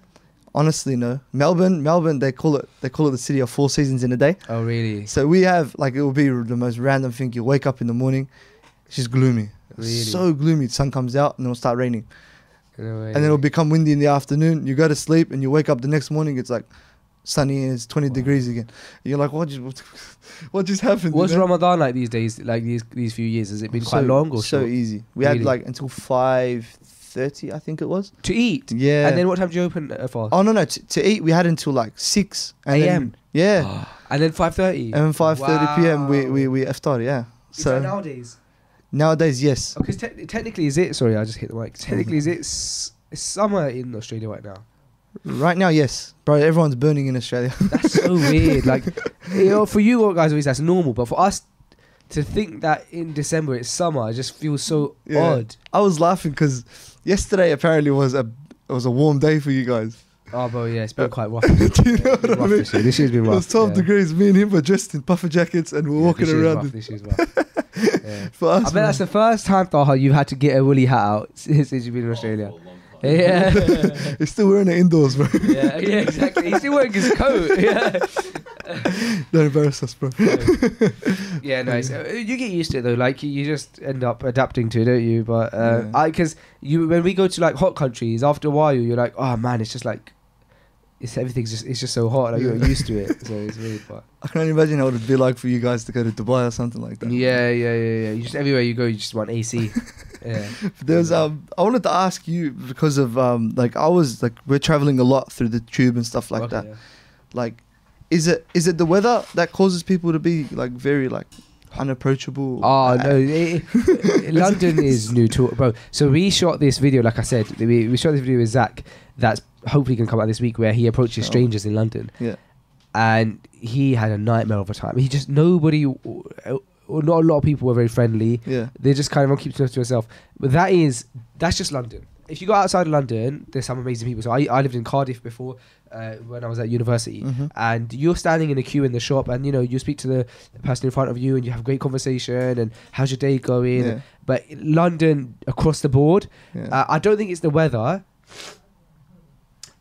Honestly, no. Melbourne, Melbourne, they call it they call it the city of four seasons in a day. Oh, really? So we have, like, it will be the most random thing. You wake up in the morning, it's just gloomy. Really? So gloomy. The sun comes out and it'll start raining. No way. And then it'll become windy in the afternoon. You go to sleep and you wake up the next morning, it's like sunny and it's twenty wow. degrees again. And you're like, what just, what, what just happened? What's you know? Ramadan like these days, like these, these few years? Has it been so, quite long or so short? easy. We really? had, like, until five thirty I think it was to eat yeah and then what time do you open uh, for oh no no to, to eat we had until like six a m yeah and then five thirty and five thirty wow. p m we we we iftar yeah is so nowadays nowadays yes because oh, te technically is it sorry I just hit the mic technically is it s it's summer in Australia right now right now yes bro everyone's burning in Australia. That's so weird like you know, for you guys always that's normal but for us to think that in December it's summer, it just feels so yeah. odd. I was laughing because yesterday apparently was a it was a warm day for you guys. Oh, bro, yeah, it's been quite rough. Do you know yeah, what I mean? This year. This year's been rough. It was twelve yeah. degrees. Me and him were dressed in puffer jackets and we're yeah, walking around. This year's rough. This year's rough. Yeah. For us, I bet man. that's the first time, Taha, you've had to get a woolly hat out since you've been in Australia. Oh, yeah, he's still wearing it indoors, bro. Yeah, yeah, exactly. He's still wearing his coat. Yeah. Don't embarrass us, bro. Yeah, no, it's, uh, you get used to it though. Like you, you just end up adapting to it, don't you? But uh, yeah. I, because you, when we go to like hot countries, after a while, you're like, oh man, it's just like, it's everything's just, it's just so hot. Like yeah. you're used to it, so it's really fun. I can only imagine what it'd be like for you guys to go to Dubai or something like that. Yeah, yeah, yeah, yeah. You just everywhere you go, you just want A C. Yeah. There's um I wanted to ask you because of um like I was like we're traveling a lot through the tube and stuff like okay, that. Yeah. Like is it is it the weather that causes people to be like very like unapproachable? Oh no. It, it, London is new to bro. So we shot this video like I said we, we shot this video with Zach that's hopefully going to come out this week where he approaches oh. strangers in London. Yeah. And he had a nightmare of a time. He just nobody uh, Or not a lot of people were very friendly. Yeah, they just kind of keep to yourself. But that is that's just London. if you go outside of London, there's some amazing people. So I, I lived in Cardiff before uh, when I was at university, mm-hmm. and you're standing in a queue in the shop, and you know you speak to the person in front of you, and you have great conversation, and how's your day going? Yeah. But London across the board, yeah. uh, I don't think it's the weather.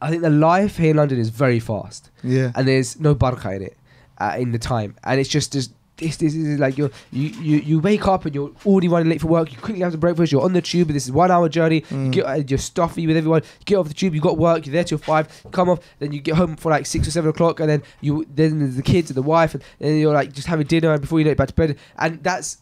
I think the life here in London is very fast, yeah, and there's no barakah in it, uh, in the time, and it's just just. This, this is like you're, you, you, you wake up and you're already running late for work. You quickly have some breakfast. You're on the tube. This is one hour journey. Mm. You get, uh, you're stuffy with everyone. You get off the tube. You got work. You're there till five. You come off. Then you get home for like six or seven o'clock. And then you then there's the kids and the wife. And then you're like just having dinner. And before you know it, back to bed. And that's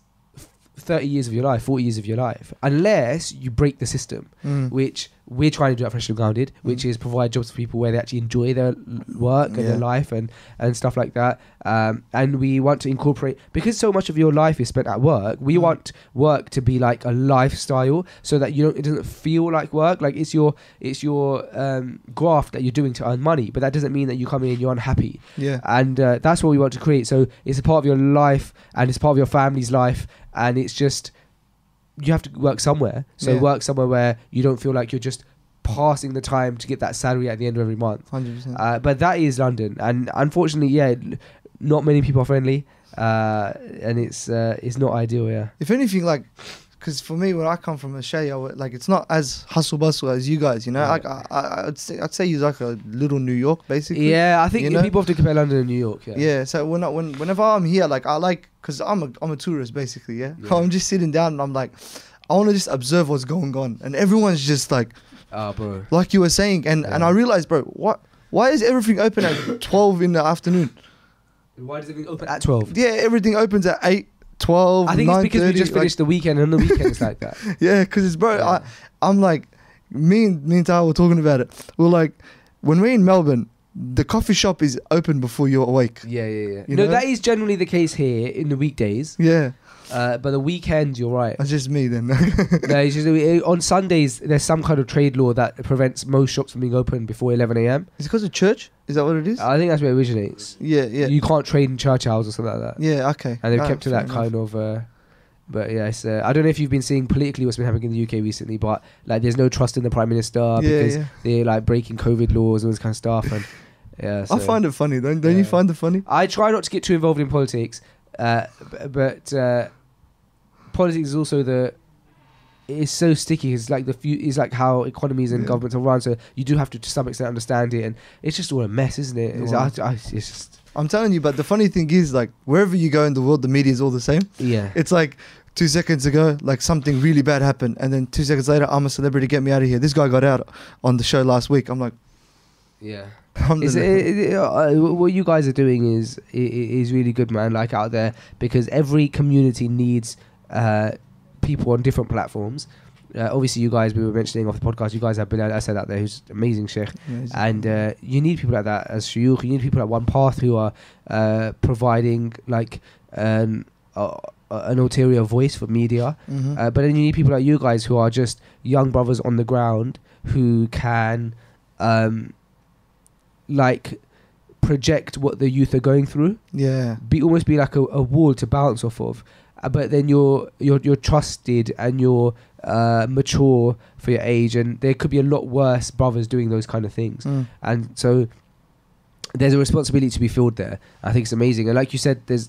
thirty years of your life, forty years of your life, unless you break the system, mm. which we're trying to do at Freshly Grounded, which mm. is provide jobs for people where they actually enjoy their work and yeah. their life and, and stuff like that. Um, and we want to incorporate, because so much of your life is spent at work, we mm. want work to be like a lifestyle so that you don't, it doesn't feel like work. Like it's your it's your um, graft that you're doing to earn money, but that doesn't mean that you come in and you're unhappy. Yeah. And uh, that's what we want to create. So it's a part of your life and it's part of your family's life. And it's just, you have to work somewhere. So yeah. work somewhere where you don't feel like you're just passing the time to get that salary at the end of every month. one hundred percent. Uh, but that is London. And unfortunately, yeah, not many people are friendly. Uh, and it's uh, it's not ideal, yeah. If anything, like, because for me, where I come from, Australia, like, it's not as hustle bustle as you guys, you know? Like, yeah. I, I, I'd say, I'd say you're like a little New York, basically. Yeah, I think you know? people have to compare London and New York, yeah. Yeah, so when I, when, whenever I'm here, like, I like, because I'm a, I'm a tourist, basically, yeah? yeah? I'm just sitting down and I'm like, I want to just observe what's going on. And everyone's just like, oh, bro. like you were saying. And, yeah. and I realized, bro, what? why is everything open at twelve in the afternoon? Why does everything open at twelve? Yeah, everything opens at eight, twelve, I think it's because we just finished like, the weekend, and the weekend is like that. Yeah, because it's, bro, yeah. I, I'm like, me and, me and Taha were talking about it. We're like, when we're in Melbourne, the coffee shop is open before you're awake. Yeah, yeah, yeah. You no, know? That is generally the case here in the weekdays. Yeah. Uh, but the weekend, you're right. That's just me then. No, it's just, on Sundays, there's some kind of trade law that prevents most shops from being open before eleven A M Is it because of church? Is that what it is? I think that's where it originates. Yeah, yeah. You can't trade in church hours or something like that. Yeah, okay. And they've oh, kept to that enough. kind of... Uh, But yeah, it's, uh, I don't know if you've been seeing politically what's been happening in the U K recently, but like there's no trust in the Prime Minister yeah, because yeah. they're like breaking COVID laws and all this kind of stuff. And yeah, so, I find it funny. Don't, don't yeah. you find it funny? I try not to get too involved in politics, uh, but uh, politics is also the it's so sticky. It's like the few, it's like how economies and yeah. governments are run. So you do have to, to some extent, understand it, and it's just all a mess, isn't it? It's, I, I, it's just. I'm telling you, but the funny thing is, like, wherever you go in the world, the media is all the same. Yeah. It's like, two seconds ago, like, something really bad happened. And then two seconds later, I'm a celebrity, get me out of here. This guy got out on the show last week. I'm like... Yeah. Is it, it, it, uh, what you guys are doing is is really good, man, like, out there. Because every community needs uh, people on different platforms. Uh, obviously, you guys, we were mentioning off the podcast, you guys have Bilal Asad out there, who's an amazing sheikh. Amazing. And uh, you need people like that as shuyukh. You need people like One Path who are uh, providing, like, um, uh, an ulterior voice for media. Mm-hmm. Uh, but then you need people like you guys who are just young brothers on the ground who can, um, like... project what the youth are going through. Yeah, be almost be like a, a wall to bounce off of, uh, but then you're you're you're trusted and you're uh, mature for your age, and there could be a lot worse brothers doing those kind of things. Mm. And so there's a responsibility to be filled there. I think it's amazing, and like you said, there's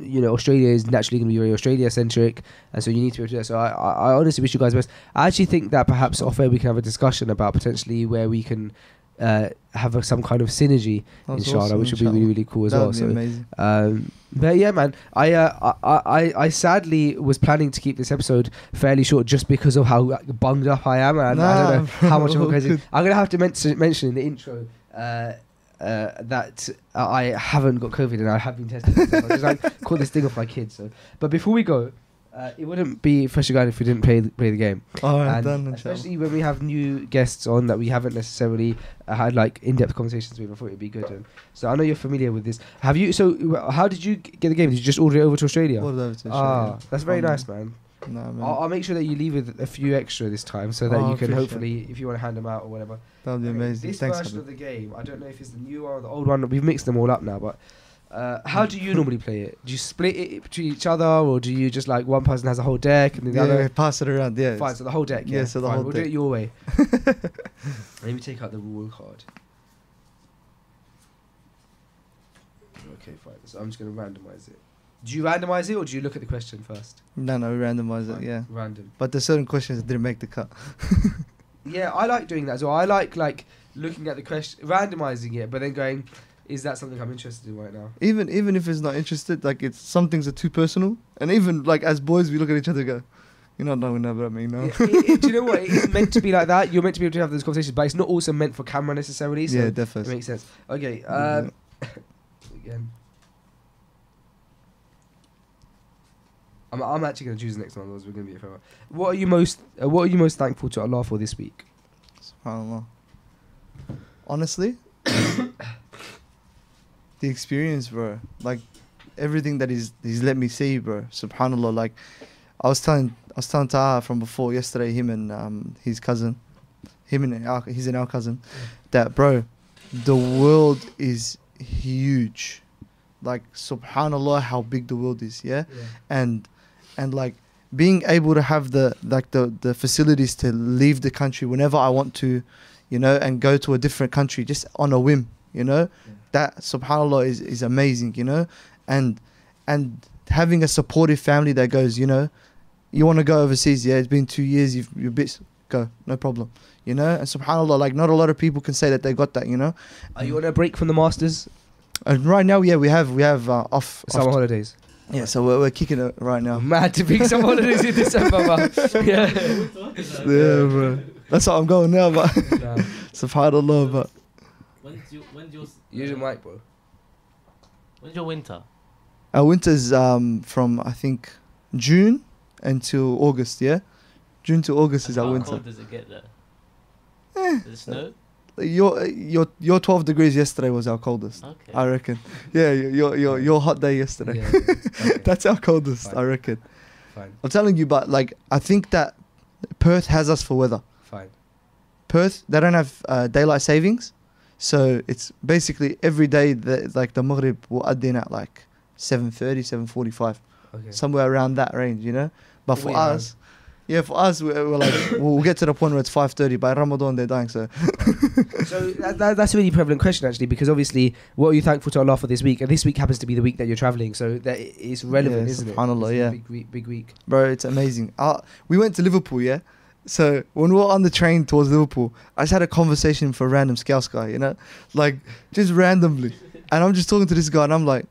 you know Australia is naturally going to be very Australia centric, and so you need to be able to do that. So I, I, I honestly wish you guys the best. I actually think that perhaps off air we can have a discussion about potentially where we can. Uh, have a, some kind of synergy, That's inshallah, awesome, which would be really, really cool as That'd well. So, amazing. Um, but yeah, man, I, uh, I, I, I sadly was planning to keep this episode fairly short just because of how bunged up I am, and nah, I don't know bro, how much of a crazy. I'm gonna have to men mention in the intro uh, uh, that I haven't got COVID and I have been tested. I just like caught this thing off my kids. So, but before we go. Uh, it wouldn't be Freshly Grounded if we didn't play play the game. Oh, and done, especially when we have new guests on that we haven't necessarily uh, had like in-depth conversations with. I thought it'd be good. And so I know you're familiar with this. Have you? So how did you get the game? Did you just order it over to Australia? Ordered over to Australia. Ah, that's very oh, nice, man. Nah, man. I'll, I'll make sure that you leave with a few extra this time, so that oh, you can hopefully, it. if you want to hand them out or whatever. That'll be okay, amazing. This Thanks version of the game, I don't know if it's the new one or the old one. We've mixed them all up now, but Uh, how do you normally play it? Do you split it between each other, or do you just like one person has a whole deck and then the yeah, other? Yeah, pass it around. Yeah. Fine. So the whole deck. Yeah. yeah so the Fine, whole we'll deck. We'll do it your way. Let me take out the rule card. Okay, fine. So I'm just going to randomize it. Do you randomize it or do you look at the question first? No, no, we randomize it, yeah. Random. But there's certain questions that didn't make the cut. Yeah, I like doing that as well. I like like looking at the question, randomizing it, but then going, is that something I'm interested in right now? Even even if it's not interested, like it's some things are too personal. And even like as boys, we look at each other and go, you're not knowing about me, no. Yeah, it, it, do you know what? It's meant to be like that. You're meant to be able to have those conversations, but it's not also meant for camera necessarily. So yeah, definitely. It makes sense. Okay. Um, yeah. Again. I'm, I'm actually going to choose the next one, otherwise we're going to be a fair one. What are you most uh, What are you most thankful to Allah for this week? SubhanAllah. Honestly, the experience, bro. Like everything that he's he's let me see, bro. SubhanAllah. Like I was telling I was telling Taha from before yesterday, him and um his cousin, him and our, he's and our cousin, yeah. that bro, the world is huge. Like SubhanAllah, how big the world is, yeah? yeah. And and like being able to have the like the, the facilities to leave the country whenever I want to, you know, and go to a different country just on a whim, you know, yeah. that SubhanAllah is, is amazing, you know, and and having a supportive family that goes, you know, you want to go overseas, yeah, it's been two years, you've you're bit go, no problem, you know, and SubhanAllah, like not a lot of people can say that they got that, you know. Are you on a break from the Masters? And right now, yeah, we have we have uh, off summer off holidays. Yeah, so we're, we're kicking it right now. Mad to pick some holidays in December, man. Yeah, yeah, bro. That's what I'm going now, but SubhanAllah, but when's your when's your use your mic, bro? When's your winter? Our winter's um from I think June until August. Yeah, June to August and is our winter. How cold does it get there? Eh. Does it snow? Your your your twelve degrees yesterday was our coldest. Okay. I reckon. Yeah, your your your hot day yesterday. Yeah, yeah. Okay. That's our coldest. Fine. I reckon. Fine. I'm telling you, but like I think that Perth has us for weather. Fine. Perth, they don't have uh, daylight savings, so it's basically every day that like the Maghrib will add in at like seven thirty, seven forty five, okay. somewhere around that range, you know. But for Wait, us. Man. Yeah, for us, we're, we're like, we'll get to the point where it's five thirty. By Ramadan, they're dying, so... so that, that, that's a really prevalent question, actually, because obviously, what are you thankful to Allah for this week? And this week happens to be the week that you're travelling, so that it's relevant, yeah, isn't it? SubhanAllah, yeah. Big week, big week. Bro, it's amazing. Uh, we went to Liverpool, yeah? So, when we were on the train towards Liverpool, I just had a conversation for a random Scouse guy, you know? Like, just randomly. And I'm just talking to this guy, and I'm like...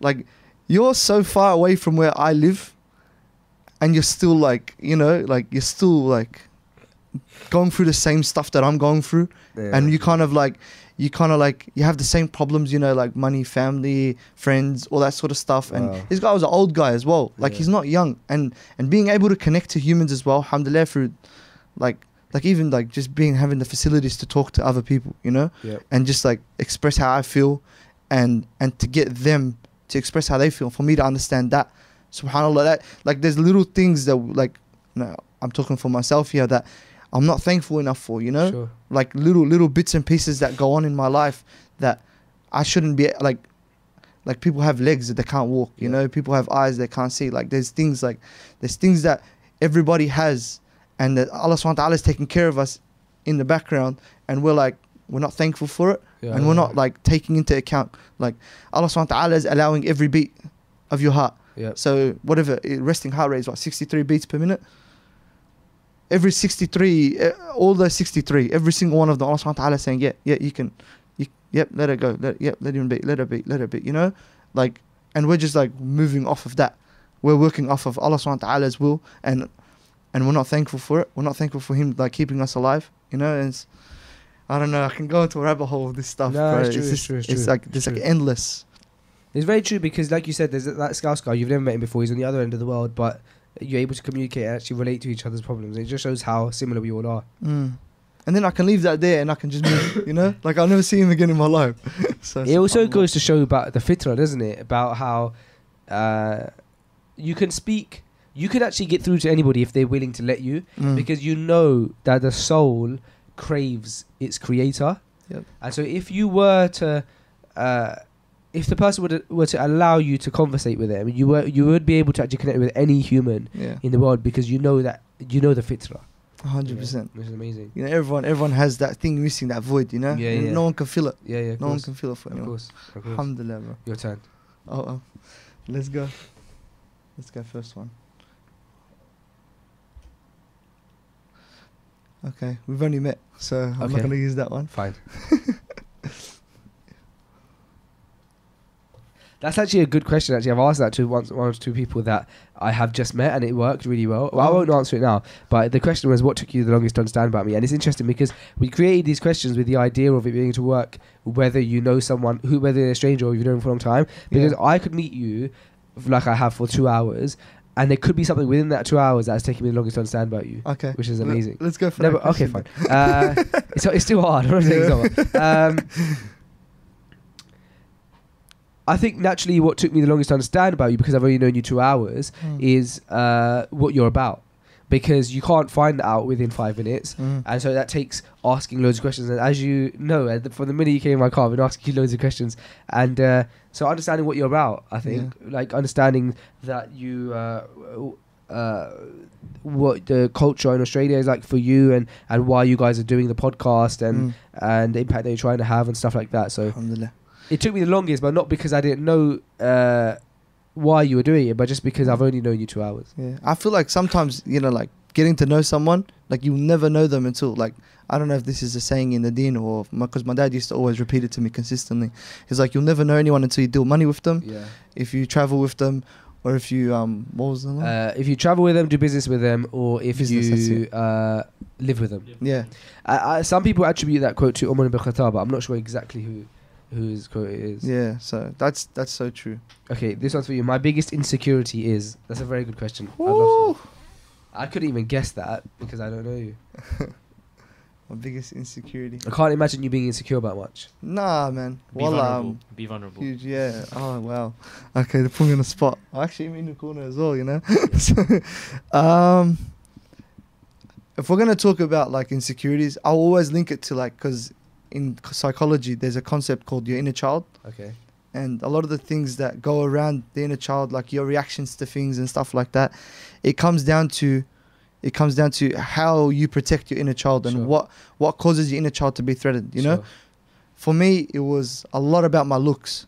Like, you're so far away from where I live... And you're still like, you know, like you're still like going through the same stuff that I'm going through. Yeah. And you kind of like, you kind of like, you have the same problems, you know, like money, family, friends, all that sort of stuff. And wow. this guy was an old guy as well. Like yeah. he's not young. And and being able to connect to humans as well, alhamdulillah, through like, like even like just being, having the facilities to talk to other people, you know, yep. and just like express how I feel and, and to get them to express how they feel, for me to understand that. SubhanAllah, that, like there's little things that like no, I'm talking for myself here that I'm not thankful enough for, you know, sure. like little little bits and pieces that go on in my life that I shouldn't be like, like people have legs that they can't walk, you yeah. know, people have eyes they can't see, like there's things like there's things that everybody has and that Allah subhanahu wa ta'ala is taking care of us in the background, and we're like we're not thankful for it, yeah, and we're not like taking into account like Allah subhanahu wa ta'ala is allowing every beat of your heart. Yep. So whatever, resting heart rate is what, sixty-three beats per minute? Every sixty-three, all those sixty-three, every single one of them, Allah subhanahu wa ta'ala is saying, yeah, yeah, you can, you, yep, let it go, let, yep, let him beat, let it beat, let it beat, you know? Like, and we're just like moving off of that. We're working off of Allah subhanahu wa ta'ala's will, and and we're not thankful for it. We're not thankful for him, like, keeping us alive, you know? And it's, I don't know, I can go into a rabbit hole with this stuff, no, bro. It's, true, it's, just, it's, true, it's, it's true. like, it's true. like endless. It's very true because, like you said, there's that Scouse guy, you've never met him before, he's on the other end of the world, but you're able to communicate and actually relate to each other's problems. It just shows how similar we all are. Mm. And then I can leave that there and I can just move, you know? Like, I'll never see him again in my life. So it also goes to show about the fitrah, doesn't it? About how uh, you can speak, you can actually get through to anybody if they're willing to let you, mm. because you know that the soul craves its creator. Yep. And so if you were to... Uh, if the person were to, were to allow you to conversate with them, you were you would be able to actually connect with any human yeah. in the world, because you know that you know the fitrah. one hundred percent. Which is amazing. You know, everyone everyone has that thing missing, that void, you know? Yeah, yeah. No one can fill it. Yeah, yeah. No course. one can fill it for anyone. Of course. Of course. Alhamdulillah, bro. Your turn. Oh, oh. Let's go. Let's go first one. Okay, we've only met, so I'm okay. not going to use that one. Fine. That's actually a good question. Actually, I've asked that to once, one or two people that I have just met, and it worked really well. Well, I won't answer it now, but the question was, what took you the longest to understand about me? And it's interesting because we created these questions with the idea of it being to work, whether you know someone, who, whether they're a stranger or you've known them for a long time, because yeah. I could meet you, like I have for two hours, and there could be something within that two hours that's taking me the longest to understand about you. Okay. Which is amazing. L let's go for no, that. Okay, fine. Uh, it's, it's too hard. I'm not saying it's not hard. Um, I think naturally what took me the longest to understand about you, because I've only known you two hours, mm. is uh, what you're about. Because you can't find that out within five minutes. Mm. And so that takes asking loads of questions. And as you know, from the minute you came in my car, I've been asking you loads of questions. And uh, so understanding what you're about, I think. Yeah. Like understanding that you... Uh, uh, what the culture in Australia is like for you, and, and why you guys are doing the podcast, and, mm. and the impact that you're trying to have and stuff like that. So... Alhamdulillah. It took me the longest, but not because I didn't know uh, why you were doing it, but just because I've only known you two hours. Yeah, I feel like sometimes, you know, like getting to know someone, like you'll never know them until, like, I don't know if this is a saying in the deen, or because my, my dad used to always repeat it to me consistently. He's like, you'll never know anyone until you deal money with them, yeah. if you travel with them, or if you, um, what was the name? Uh, if you travel with them, do business with them, or if business, you uh, live with them. Yeah. I, I, some people attribute that quote to Umar ibn Khattab, but I'm not sure exactly who. Whose quote it is. Yeah, so that's that's so true. Okay, this one's for you. My biggest insecurity is... That's a very good question. I'd love to. I couldn't even guess that because I don't know you. My biggest insecurity. I can't imagine you being insecure about much. Nah, man. Be well, vulnerable. Um, Be vulnerable. Huge, yeah. Oh, wow. Okay, they put me on the spot. I actually am in the corner as well, you know? Yeah. So, um, if we're going to talk about, like, insecurities, I'll always link it to, like... because. In psychology, there's a concept called your inner child. Okay. And a lot of the things that go around the inner child, like your reactions to things and stuff like that, it comes down to, it comes down to how you protect your inner child and sure. what what causes your inner child to be threatened. You sure. know, for me, it was a lot about my looks,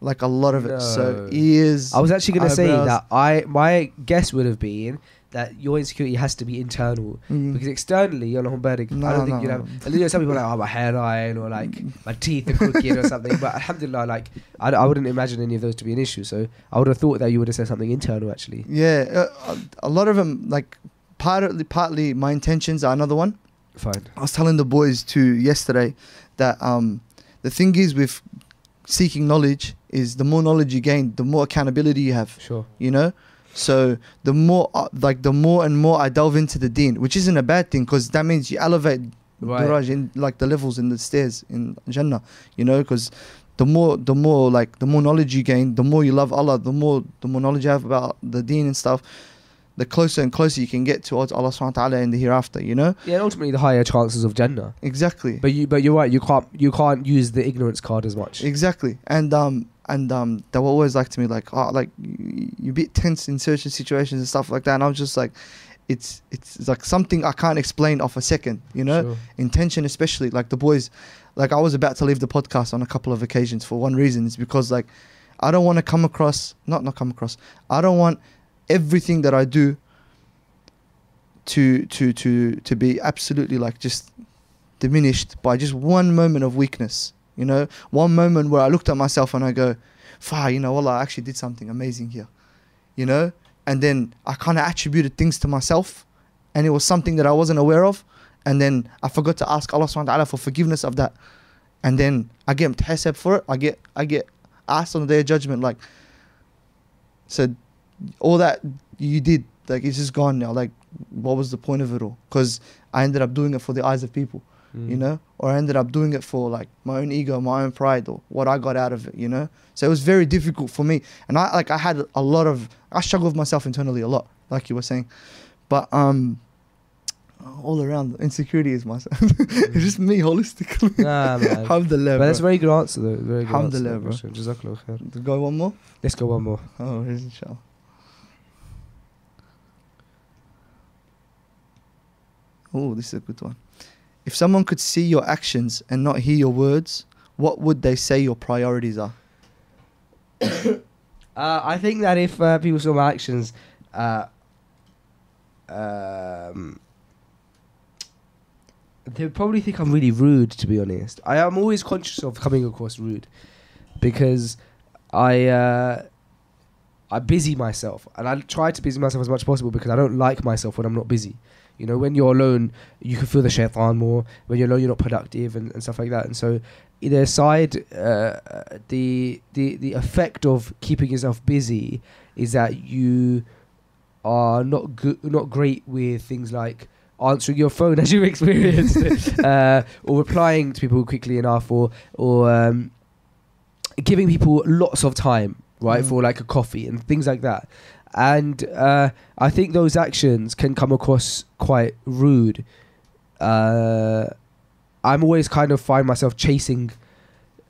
like a lot of no. it. So ears. I was actually going to say that I my guess would have been. That your insecurity has to be internal mm. because externally you're not homophobic. No, I don't think no, you know. No. Some people are like, oh, my hairline or like my teeth are crooked or something. But alhamdulillah, like I, I wouldn't imagine any of those to be an issue. So I would have thought that you would have said something internal actually. Yeah, uh, a lot of them like partly, partly my intentions are another one. Fine. I was telling the boys too yesterday that um, the thing is with seeking knowledge is the more knowledge you gain, the more accountability you have. Sure. You know. So the more, uh, like the more and more I delve into the deen, which isn't a bad thing, because that means you elevate, right. in, like the levels in the stairs in Jannah, you know, because the more, the more, like the more knowledge you gain, the more you love Allah, the more, the more knowledge you have about the deen and stuff, the closer and closer you can get towards Allah subhanahu wa ta'ala in the hereafter, you know? Yeah, and ultimately the higher chances of Jannah. Exactly. But you, but you're right, you can't, you can't use the ignorance card as much. Exactly. And, um. And um, they were always like to me, like, oh, like you, you're a bit tense in certain situations and stuff like that. And I was just like, it's, it's, it's like something I can't explain off a second, you know? Sure. Intention, especially, like the boys, like I was about to leave the podcast on a couple of occasions for one reason. It's because, like, I don't want to come across, not not come across, I don't want everything that I do to to to to be absolutely like just diminished by just one moment of weakness. You know, one moment where I looked at myself and I go, "Fah, you know, well, I actually did something amazing here," you know. And then I kind of attributed things to myself, and it was something that I wasn't aware of. And then I forgot to ask Allah Subhanahu wa Taala for forgiveness of that. And then I get muhasab for it. I get, I get asked on the day of judgment, like, so all that you did, like, it's just gone now. Like, what was the point of it all? Because I ended up doing it for the eyes of people. Mm. You know, or I ended up doing it for like my own ego, my own pride, or what I got out of it, you know. So it was very difficult for me, and I like I had a lot of I struggled with myself internally a lot, like you were saying. But um, all around insecurity is myself. It's just me holistically. Nah, man. Alhamdulillah. But that's a very good answer though. Very good Alhamdulillah, answer. Jazakallah khair. Go one more? Let's go one more. Oh, here's inshallah. Oh, this is a good one. If someone could see your actions and not hear your words, what would they say your priorities are? uh, I think that if uh, people saw my actions, uh, um, they would probably think I'm really rude, to be honest. I am always conscious of coming across rude because I uh, I busy myself, and I try to busy myself as much as possible because I don't like myself when I'm not busy. You know, when you're alone, you can feel the shaitan more. When you're alone, you're not productive and, and stuff like that. And so, either side, uh, the the the effect of keeping yourself busy is that you are not good, not great with things like answering your phone, as you've experienced, uh, or replying to people quickly enough, or or um, giving people lots of time, right, mm. for like a coffee and things like that. And uh, I think those actions can come across quite rude. Uh, I'm always kind of find myself chasing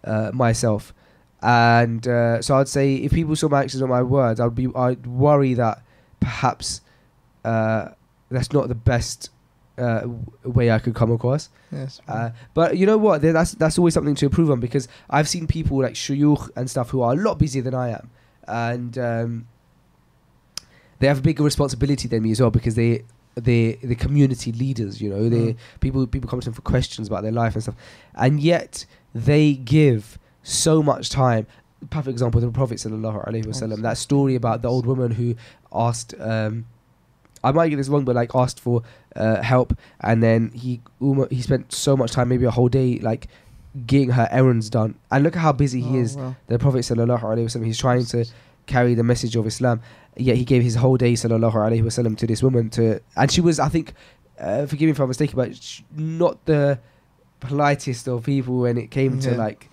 uh, myself. And uh, so I'd say if people saw my actions or my words, I'd, be, I'd worry that perhaps uh, that's not the best uh, w way I could come across. Yes, uh, but you know what? That's, that's always something to improve on, because I've seen people like shuyukh and stuff who are a lot busier than I am. And... Um, they have a bigger responsibility than me as well, because they they the community leaders, you know, they mm. people people come to them for questions about their life and stuff, and yet they give so much time. Perfect example, the Prophet sallallahu alaihi wasallam. That story about the old woman who asked, um, I might get this wrong, but like asked for uh, help, and then he he spent so much time, maybe a whole day, like getting her errands done. And look at how busy oh, he is. Wow. The Prophet sallallahu alaihi wasallam. He's trying to carry the message of Islam. Yeah, he gave his whole day, sallallahu alaihi wasallam, to this woman, to, and she was, I think, uh, forgive me if I'm mistaken, but sh not the politest of people when it came yeah. to like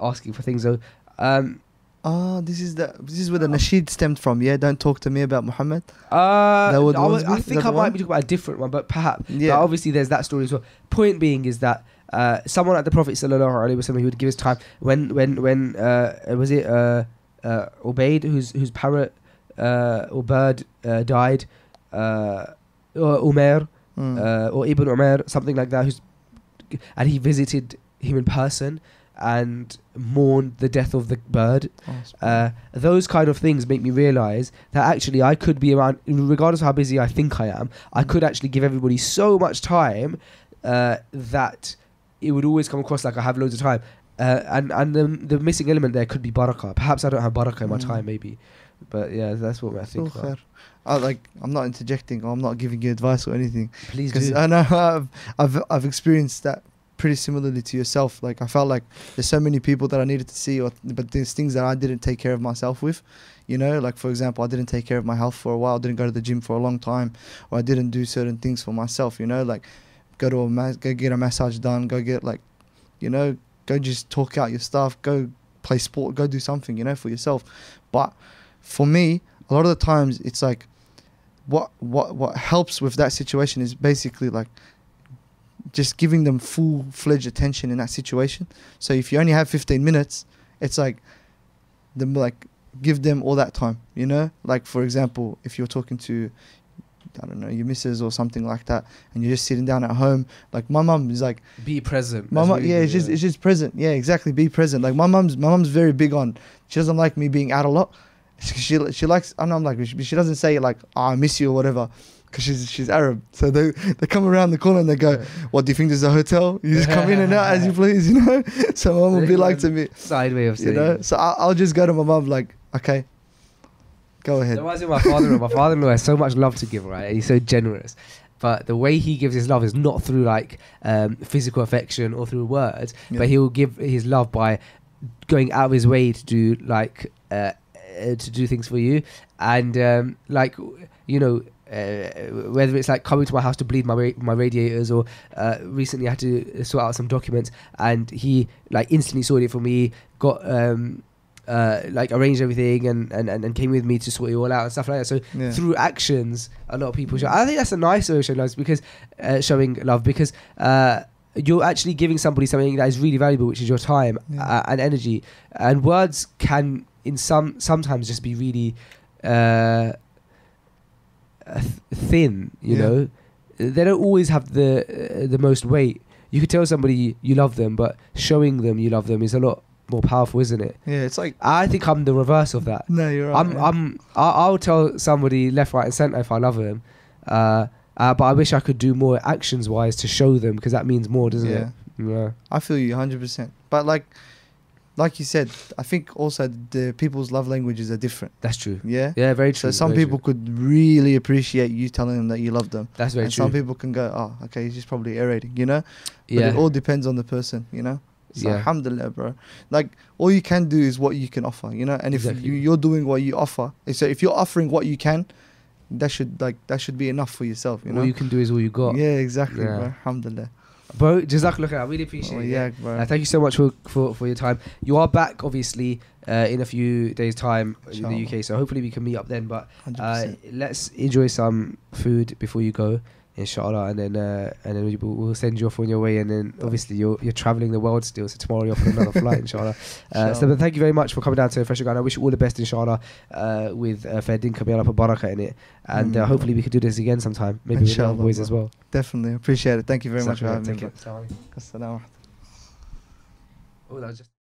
asking for things. So, um, ah, oh, this is the this is where the uh, nasheed stemmed from. Yeah, don't talk to me about Muhammad. Uh, that would I, was, I think I might be talking about a different one, but perhaps. Yeah. But obviously, there's that story as well. Point being is that uh, someone like the Prophet sallallahu alaihi wasallam, he would give his time. When when when uh, was it uh, uh, Ubaid, whose whose parrot. Uh, or bird uh, died, uh, or Umar, mm. uh, or Ibn Umar, something like that. Who's, and he visited him in person and mourned the death of the bird. Awesome. Uh, those kind of things make me realise that actually I could be around, regardless of how busy I think I am, I could actually give everybody so much time uh, that it would always come across like I have loads of time. Uh, and and the, the missing element there could be barakah. Perhaps I don't have barakah in my mm. time, maybe. But yeah, that's what I think about. I, like, I'm not interjecting, or I'm not giving you advice or anything. Please do. I know I've, I've, I've experienced that pretty similarly to yourself. Like, I felt like there's so many people that I needed to see, or, but there's things that I didn't take care of myself with. You know, like, for example, I didn't take care of my health for a while. I didn't go to the gym for a long time, or I didn't do certain things for myself, you know, like go to a mas go get a massage done, go get like, you know, go just talk out your stuff, go play sport, go do something, you know, for yourself. But for me, a lot of the times it's like what what what helps with that situation is basically like just giving them full-fledged attention in that situation. So if you only have fifteen minutes, it's like them like give them all that time, you know, like for example, if you're talking to, I don't know, your missus or something like that, and you're just sitting down at home, like my mum is like, be present. My mum, yeah, it's just it's just present. Yeah, exactly, be present. Like my mum's my mum's very big on, she doesn't like me being out a lot. She she likes, I know I'm like, she doesn't say like, oh, I miss you or whatever, because she's she's Arab. So they they come around the corner and they go, yeah. What do you think, this is a hotel? You just come in and out as you please, you know. So mum will be like to me, side way of saying, you know. So I, I'll just go to my mum like, okay, go ahead. That reminds me of my father-in-law. My father-in-law has so much love to give, right? He's so generous. But the way he gives his love is not through like um, physical affection or through words, yeah. But he will give his love by going out of his way to do like. Uh, to do things for you, and um, like, you know, uh, whether it's like coming to my house to bleed my ra my radiators, or uh, recently I had to sort out some documents, and he like instantly sorted it for me, got um, uh, like arranged everything and, and, and came with me to sort it all out and stuff like that. So yeah. through actions, a lot of people show. I think that's a nice way of showing love, because uh, showing love because uh, you're actually giving somebody something that is really valuable, which is your time yeah. uh, and energy. And words can, in some sometimes, just be really uh, thin. You yeah. know, they don't always have the uh, the most weight. You could tell somebody you love them, but showing them you love them is a lot more powerful, isn't it? Yeah, it's like... I think I'm the reverse of that. No, you're right. I'm, yeah. I'm, I'll tell somebody left, right and centre if I love them, uh, uh, but I wish I could do more actions-wise to show them, because that means more, doesn't yeah. it? Yeah. I feel you one hundred percent. But like like you said, I think also the people's love languages are different. That's true. Yeah? Yeah, very true. So some people true. could really appreciate you telling them that you love them. That's very and true. And some people can go, oh, okay, he's just probably aerating, you know? But yeah. it all depends on the person, you know? So yeah. alhamdulillah, bro. Like, all you can do is what you can offer, you know? And if exactly. you, you're doing what you offer, so if you're offering what you can, that should like that should be enough for yourself, you know? All you can do is all you got. Yeah, exactly, yeah. bro. Alhamdulillah. Bro, Jazakallah khair. I really appreciate oh, yeah, it. Bro. Uh, thank you so much for, for, for your time. You are back, obviously, uh, in a few days' time Inshallah. in the U K, so hopefully we can meet up then. But uh, let's enjoy some food before you go, Inshallah, and then uh, and then we'll send you off on your way. And then obviously you're you're traveling the world still, so tomorrow you're off on another flight, Inshallah. Uh, Inshallah. So but thank you very much for coming down to Freshly Grounded. I wish you all the best, Inshallah, uh, with uh, Fair Dinkum, Yallah, Baraka in it, and uh, hopefully we could do this again sometime, maybe Inshallah, with the boys as well. Definitely appreciate it. Thank you very much for having me. Assalamu alaikum. Oh, that was just.